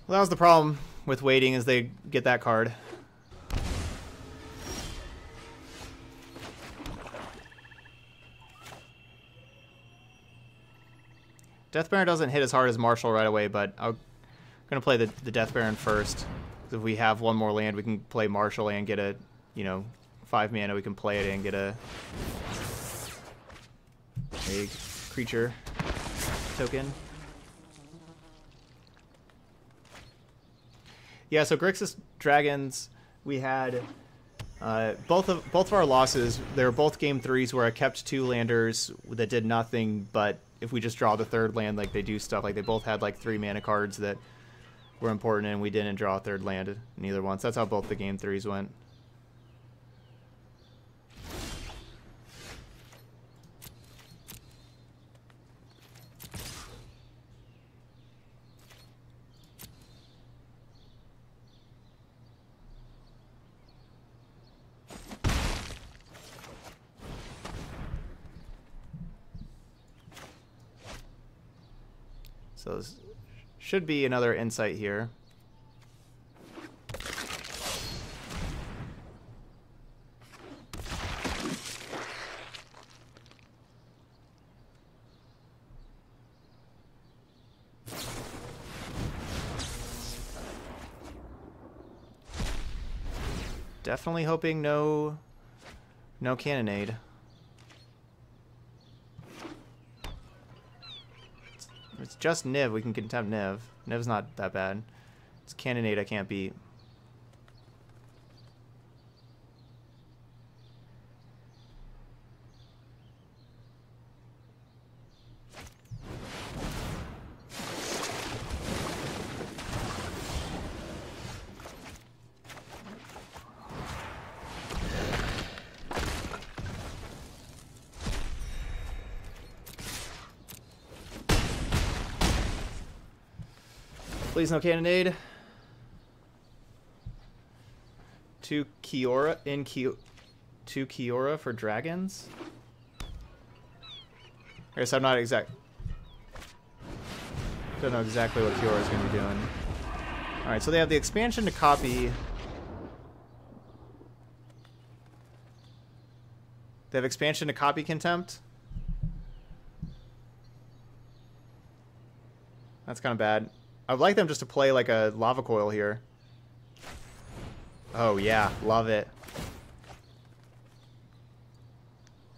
Well, that was the problem with waiting, is they get that card. Death Baron doesn't hit as hard as Marshal right away, but I'm going to play the, the Death Baron first. If we have one more land, we can play Marshal and get a, you know, five mana. We can play it and get a, a creature token. Yeah, so Grixis Dragons, we had uh, both of both of our losses. They were both game threes where I kept two landers that did nothing. But if we just draw the third land, like they do stuff. Like they both had like three mana cards that were important, and we didn't draw a third land neither once. So that's how both the game threes went. So this should be another insight here. Definitely hoping no, no cannonade. If it's just Niv, we can contempt Niv. Niv's not that bad. It's cannonade I can't beat. Please no cannonade. Two Kiora in Ki two Kiora for dragons. I guess I'm not exact. Don't know exactly what Kiora is going to be doing. All right, so they have the expansion to copy. They have expansion to copy contempt. That's kind of bad. I'd like them just to play like a lava coil here. Oh yeah, love it.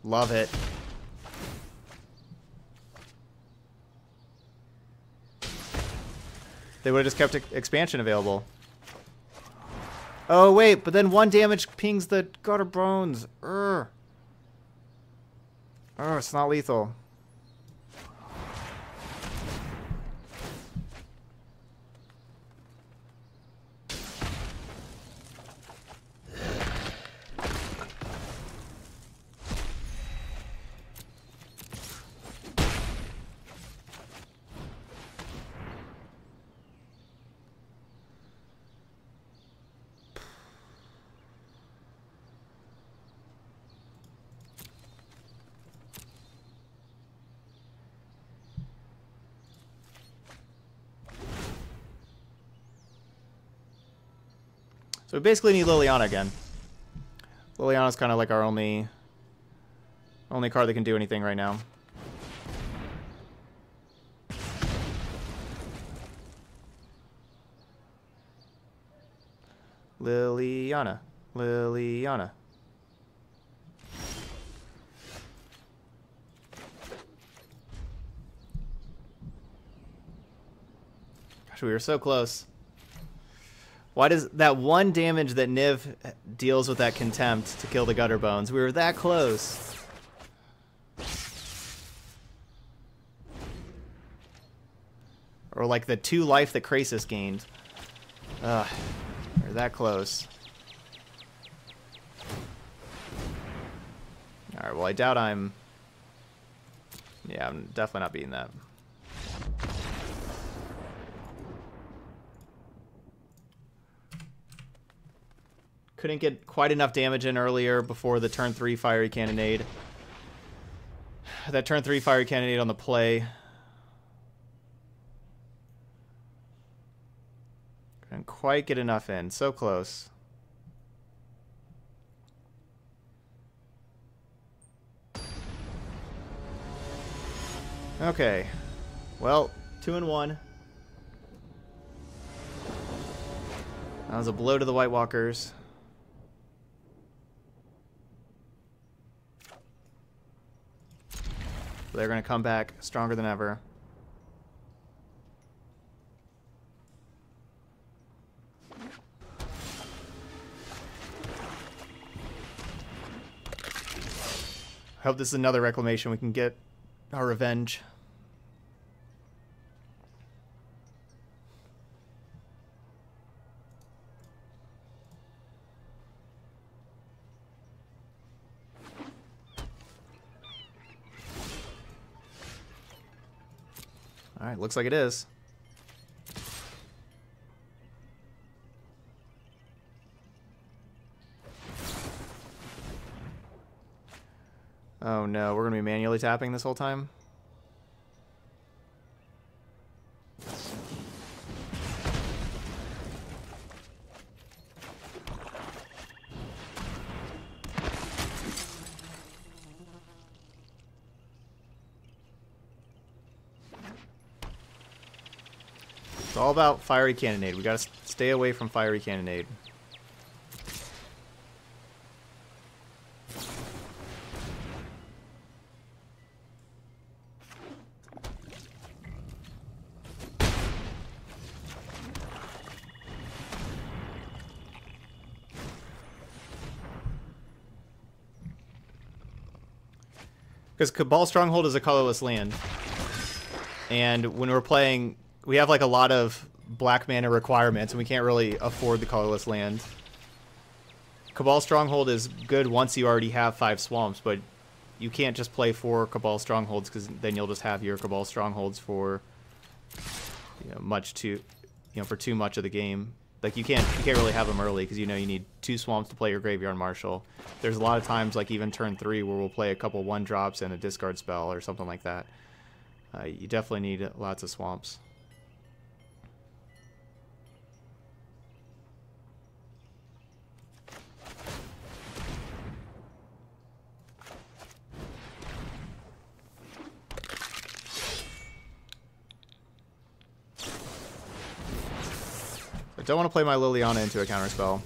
Love it. They would have just kept expansion available. Oh wait, but then one damage pings the Gutter Bones. Urgh. Oh, it's not lethal. So we basically need Liliana again. Liliana's kind of like our only only card that can do anything right now. Liliana. Liliana. Gosh, we were so close. Why does that one damage that Niv deals with that contempt to kill the Gutter Bones? We were that close. Or like the two life that Krasis gained. Ugh, we're that close. All right, well, I doubt I'm... Yeah, I'm definitely not beating that. Couldn't get quite enough damage in earlier before the turn three Fiery Cannonade. That turn three Fiery Cannonade on the play. Couldn't quite get enough in. So close. Okay. Well, two and one. That was a blow to the White Walkers. They're going to come back stronger than ever. I hope this is another reclamation. We can get our revenge. All right, looks like it is. Oh no, we're gonna be manually tapping this whole time? All about Fiery Cannonade. We gotta stay away from Fiery Cannonade. Because Cabal Stronghold is a colorless land. And when we're playing, we have like a lot of black mana requirements, and we can't really afford the colorless land. Cabal Stronghold is good once you already have five swamps, but you can't just play four Cabal Strongholds, because then you'll just have your Cabal Strongholds for you know, much too, you know, for too much of the game. Like you can't, you can't really have them early, because you know you need two swamps to play your Graveyard Marshal. There's a lot of times, like even turn three, where we'll play a couple one drops and a discard spell or something like that. Uh, you definitely need lots of swamps. I don't want to play my Liliana into a counterspell,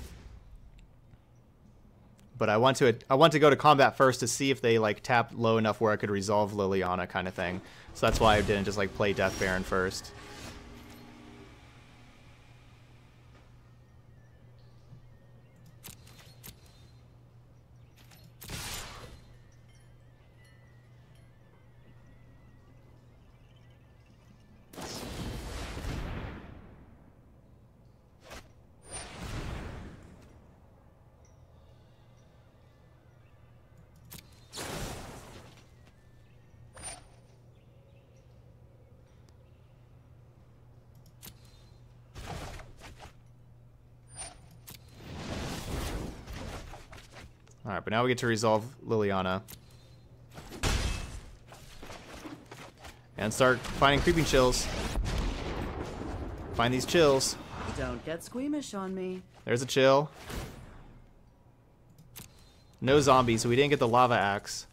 but I want to I want to go to combat first to see if they like tap low enough where I could resolve Liliana kind of thing. So that's why I didn't just like play Death Baron first. Alright, but now we get to resolve Liliana. And start finding creeping chills. Find these chills. Don't get squeamish on me. There's a chill. No zombies, so we didn't get the lava axe.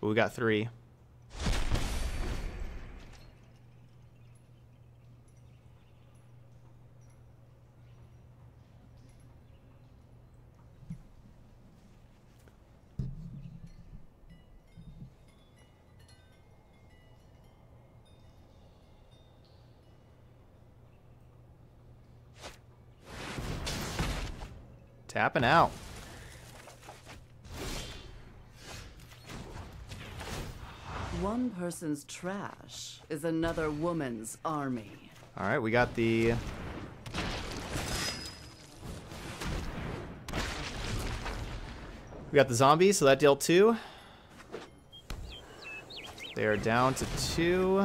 But we got three. Tapping out. One person's trash is another woman's army. All right, we got the we got the zombies, so that dealt two. They are down to two.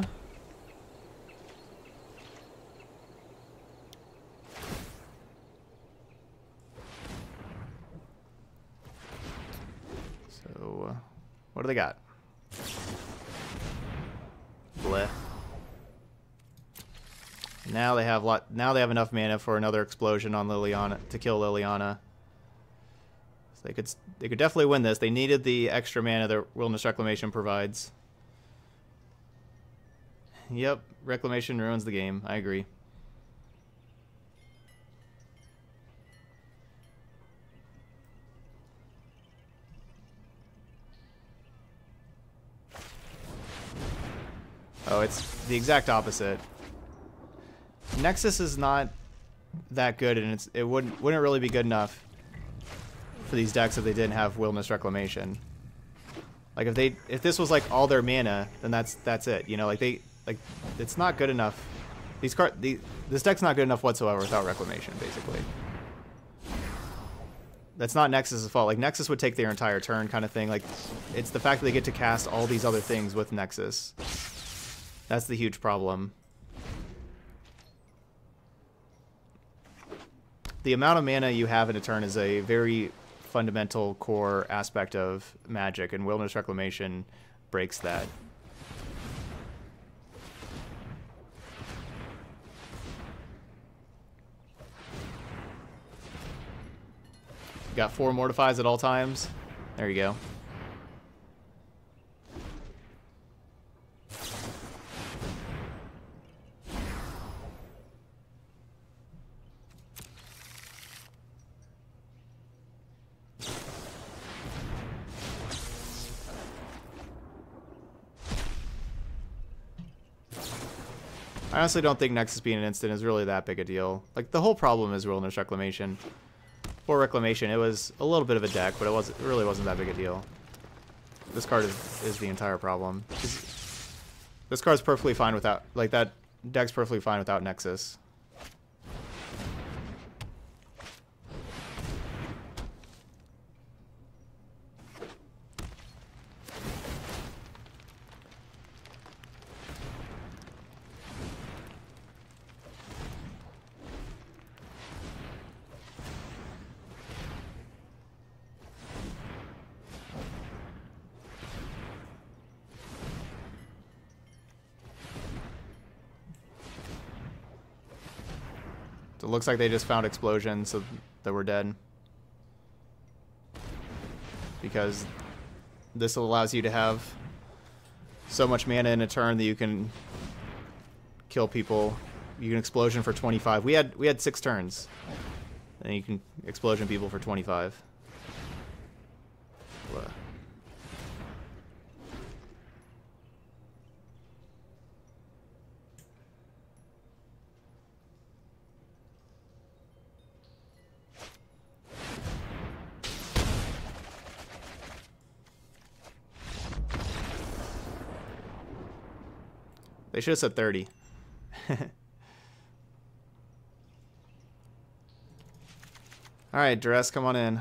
What do they got? Bleh. Now they have lot. Now they have enough mana for another explosion on Liliana to kill Liliana. So they could. They could definitely win this. They needed the extra mana that Wilderness Reclamation provides. Yep, Reclamation ruins the game. I agree. Oh, it's the exact opposite. Nexus is not that good, and it's it wouldn't wouldn't really be good enough for these decks if they didn't have Wilderness Reclamation. Like if they if this was like all their mana, then that's that's it. You know, like they like it's not good enough. These card the this deck's not good enough whatsoever without Reclamation, basically. That's not Nexus's fault. Like Nexus would take their entire turn, kind of thing. Like it's the fact that they get to cast all these other things with Nexus. That's the huge problem. The amount of mana you have in a turn is a very fundamental core aspect of Magic, and Wilderness Reclamation breaks that. Got four Mortifies at all times. There you go. I honestly don't think Nexus being an instant is really that big a deal. Like, the whole problem is Wilderness Reclamation. For Reclamation, it was a little bit of a deck, but it, wasn't, it really wasn't that big a deal. This card is, is the entire problem. This card's perfectly fine without... Like, that deck's perfectly fine without Nexus. It looks like they just found Explosion, so that we're dead. Because this allows you to have so much mana in a turn that you can kill people. You can Explosion for twenty-five. We had we had six turns, and you can Explosion people for twenty-five. Blah. They should have said thirty. Alright, Duress, come on in.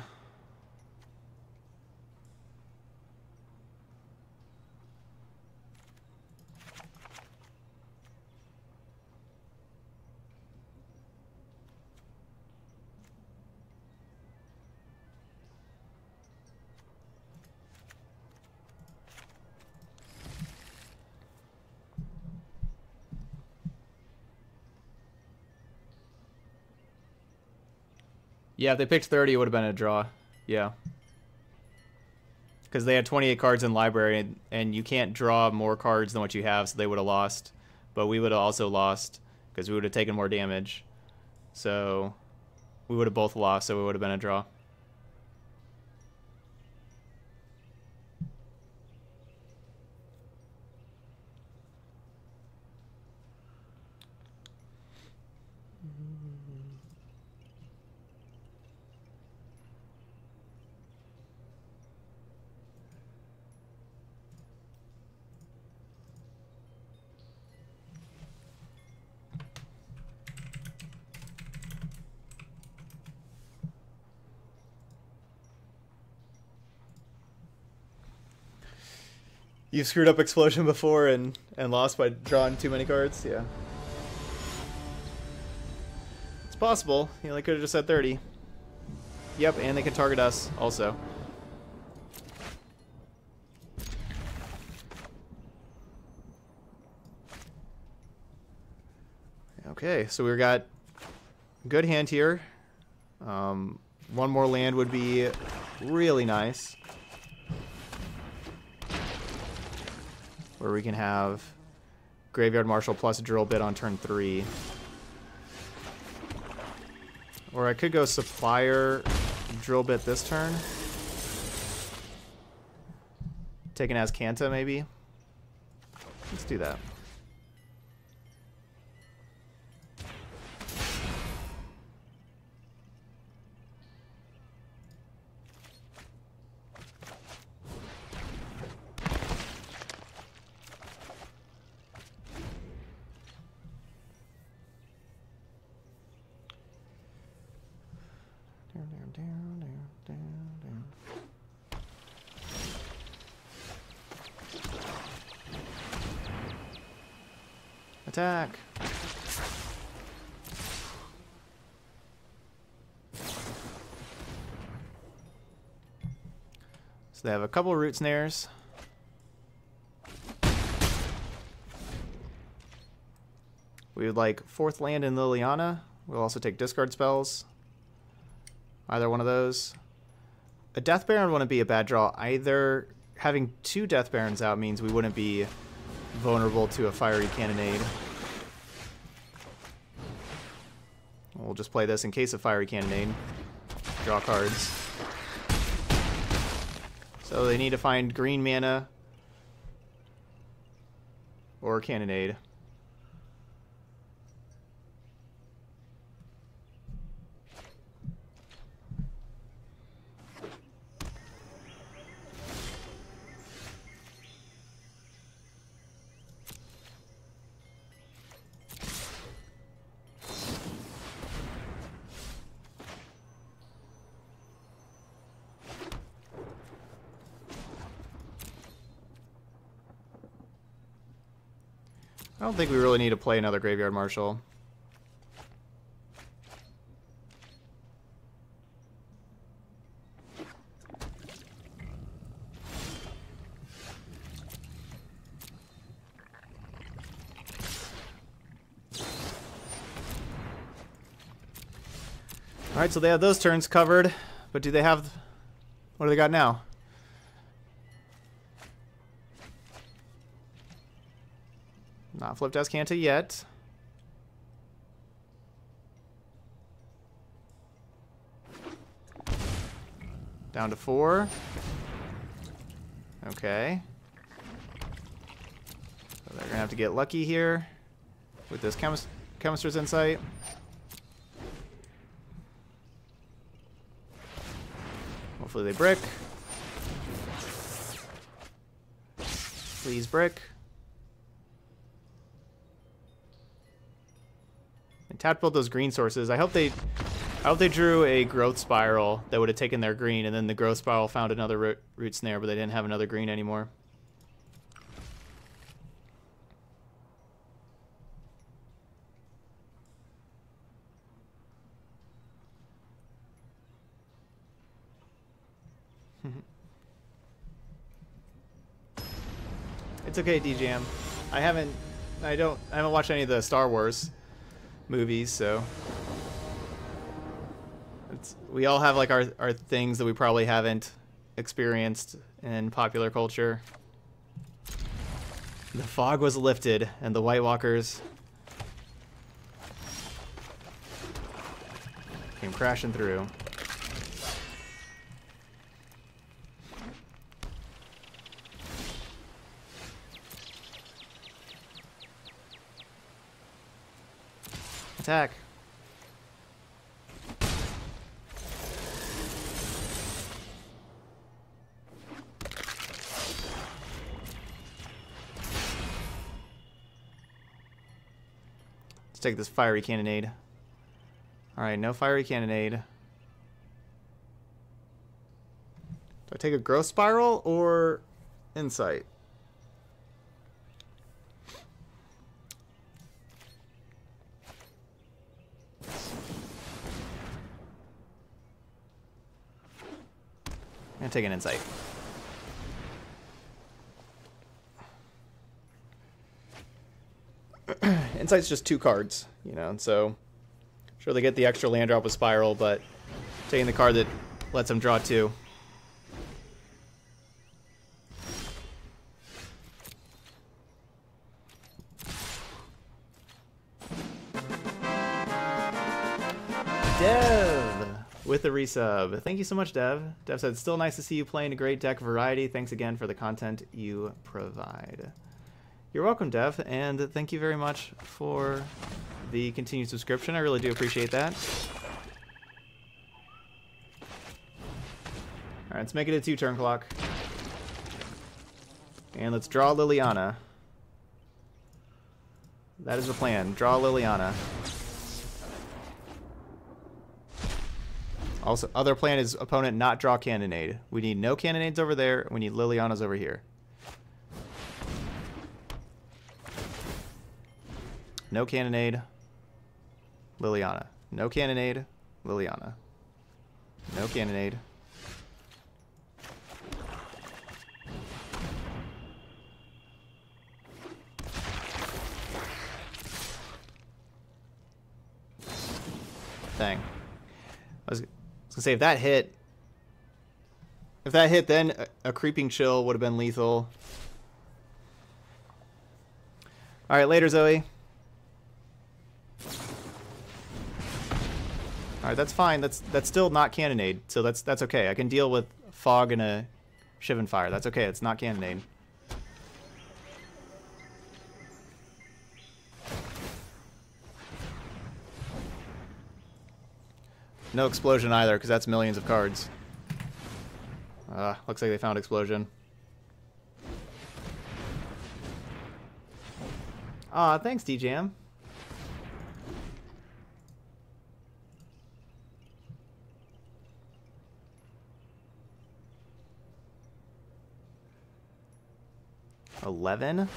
Yeah, if they picked thirty, it would have been a draw. Yeah. Because they had twenty-eight cards in library, and, and you can't draw more cards than what you have, so they would have lost. But we would have also lost, because we would have taken more damage. So we would have both lost, so it would have been a draw. You've screwed up Explosion before and, and lost by drawing too many cards? Yeah. It's possible. You know, they could have just said thirty. Yep, and they can target us also. Okay, so we've got a good hand here. Um, one more land would be really nice, where we can have Graveyard Marshal plus Drill Bit on turn three. Or I could go Supplier Drill Bit this turn. Take an Azcanta maybe. Let's do that. Attack. So they have a couple of root snares. We would like fourth land in Liliana. We'll also take discard spells. Either one of those. A Death Baron wouldn't be a bad draw either. Having two Death Barons out means we wouldn't be vulnerable to a Fiery Cannonade. We'll just play this in case of Fiery Cannonade. Draw cards. So they need to find green mana or Cannonade. I don't think we really need to play another Graveyard Marshal. Alright, so they have those turns covered, but do they have... What do they got now? Not flipped Azcanta yet. Down to four. Okay. So they're going to have to get lucky here with this Chemist Chemister's Insight. Hopefully they brick. Please brick. And Tap built those green sources. I hope they, I hope they drew a growth spiral that would have taken their green, and then the growth spiral found another root, root snare, but they didn't have another green anymore. It's okay, D J M. I haven't, I don't, I haven't watched any of the Star Wars movies, so it's, we all have like our our things that we probably haven't experienced in popular culture. The fog was lifted, and the White Walkers came crashing through. Attack. Let's take this Fiery Cannonade. Alright, no Fiery Cannonade. Do I take a Growth Spiral or Insight? Take an insight. Insight's just two cards, you know, and so sure they get the extra land drop with Spiral, but taking the card that lets them draw two. With the resub. Thank you so much, Dev. Dev said, still nice to see you playing a great deck variety. Thanks again for the content you provide. You're welcome, Dev, and thank you very much for the continued subscription. I really do appreciate that. All right, let's make it a two-turn clock. And let's draw Liliana. That is the plan. Draw Liliana. Also, other plan is opponent not draw Cannonade. We need no Cannonades over there. We need Liliana's over here. No Cannonade. Liliana. No Cannonade. Liliana. No Cannonade. Dang. I was... I was gonna say, if that hit, if that hit, then a, a Creeping Chill would have been lethal. All right, later, Zoe. All right, that's fine. That's that's still not Cannonade, so that's that's okay. I can deal with fog and a Shivan Fire. That's okay. It's not Cannonade. No Explosion either, because that's millions of cards. Uh, looks like they found Explosion. Ah, thanks, D J M. Eleven.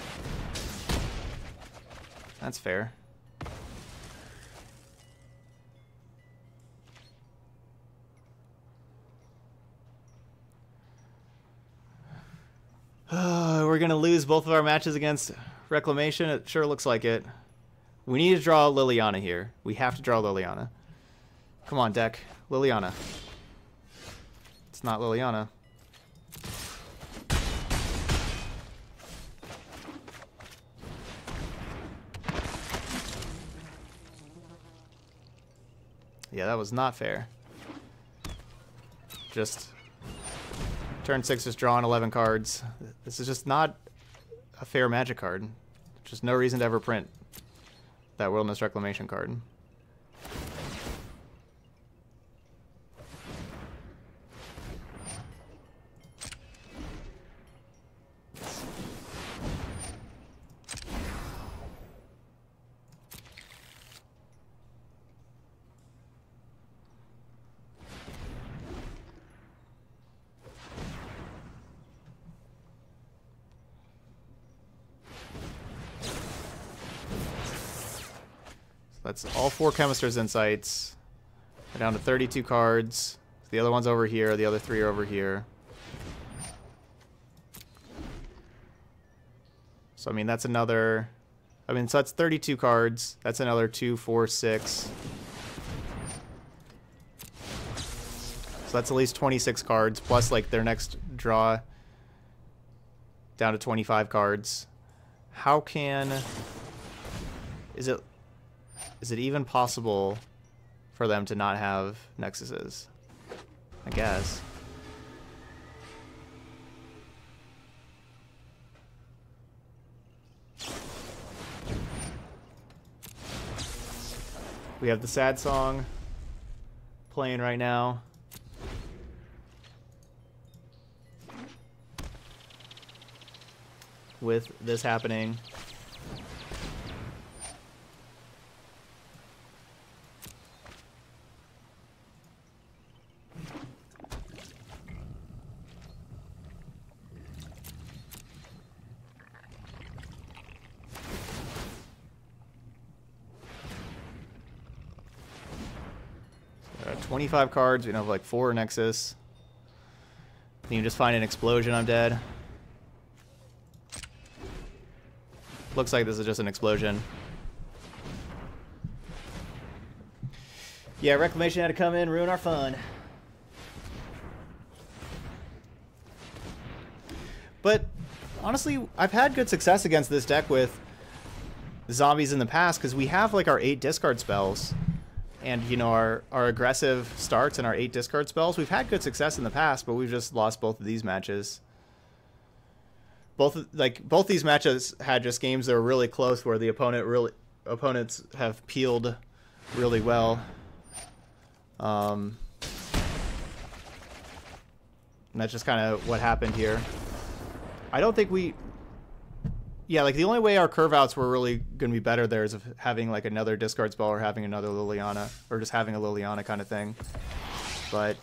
That's fair. We're going to lose both of our matches against Reclamation. It sure looks like it. We need to draw Liliana here. We have to draw Liliana. Come on, deck. Liliana. It's not Liliana. Yeah, that was not fair. Just... turn six, just drawing eleven cards. This is just not a fair Magic card. Just no reason to ever print that Wilderness Reclamation card. That's all four Chemisters' Insights. We're down to thirty-two cards. The other one's over here. The other three are over here. So, I mean, that's another... I mean, so that's thirty-two cards. That's another two, four, six. So that's at least twenty-six cards, plus, like, their next draw. Down to twenty-five cards. How can... Is it... Is it even possible for them to not have Nexuses? I guess. We have the sad song playing right now. With this happening... twenty-five cards, we don't have like four Nexus. You can just find an Explosion, I'm dead. Looks like this is just an Explosion. Yeah, Reclamation had to come in, ruin our fun. But, honestly, I've had good success against this deck with Zombies in the past, because we have like our eight discard spells. And, you know, our, our aggressive starts and our eight discard spells, we've had good success in the past, but we've just lost both of these matches. Both, like, both these matches had just games that were really close where the opponent really opponents have peeled really well. Um, and that's just kind of what happened here. I don't think we... Yeah, like, the only way our curve-outs were really going to be better there is of having, like, another discard spell or having another Liliana, or just having a Liliana kind of thing. But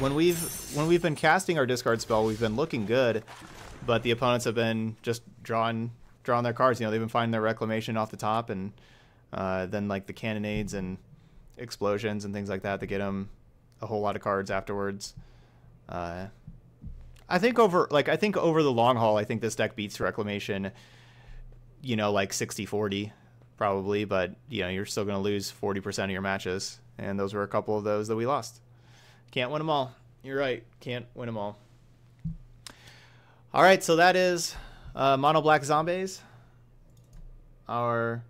when we've when we've been casting our discard spell, we've been looking good, but the opponents have been just drawing, drawing their cards. You know, they've been finding their Reclamation off the top, and uh, then, like, the Cannonades and Explosions and things like that to get them a whole lot of cards afterwards. Uh... I think over like I think over the long haul, I think this deck beats Reclamation, you know, like sixty forty probably, but you know, you're still going to lose forty percent of your matches, and those were a couple of those that we lost. Can't win them all. You're right. Can't win them all. All right, so that is uh Mono Black Zombies, our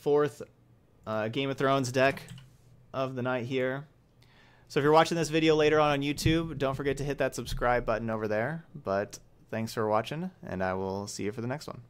fourth uh Game of Thrones deck of the night here. So if you're watching this video later on on YouTube, don't forget to hit that subscribe button over there. But thanks for watching, and I will see you for the next one.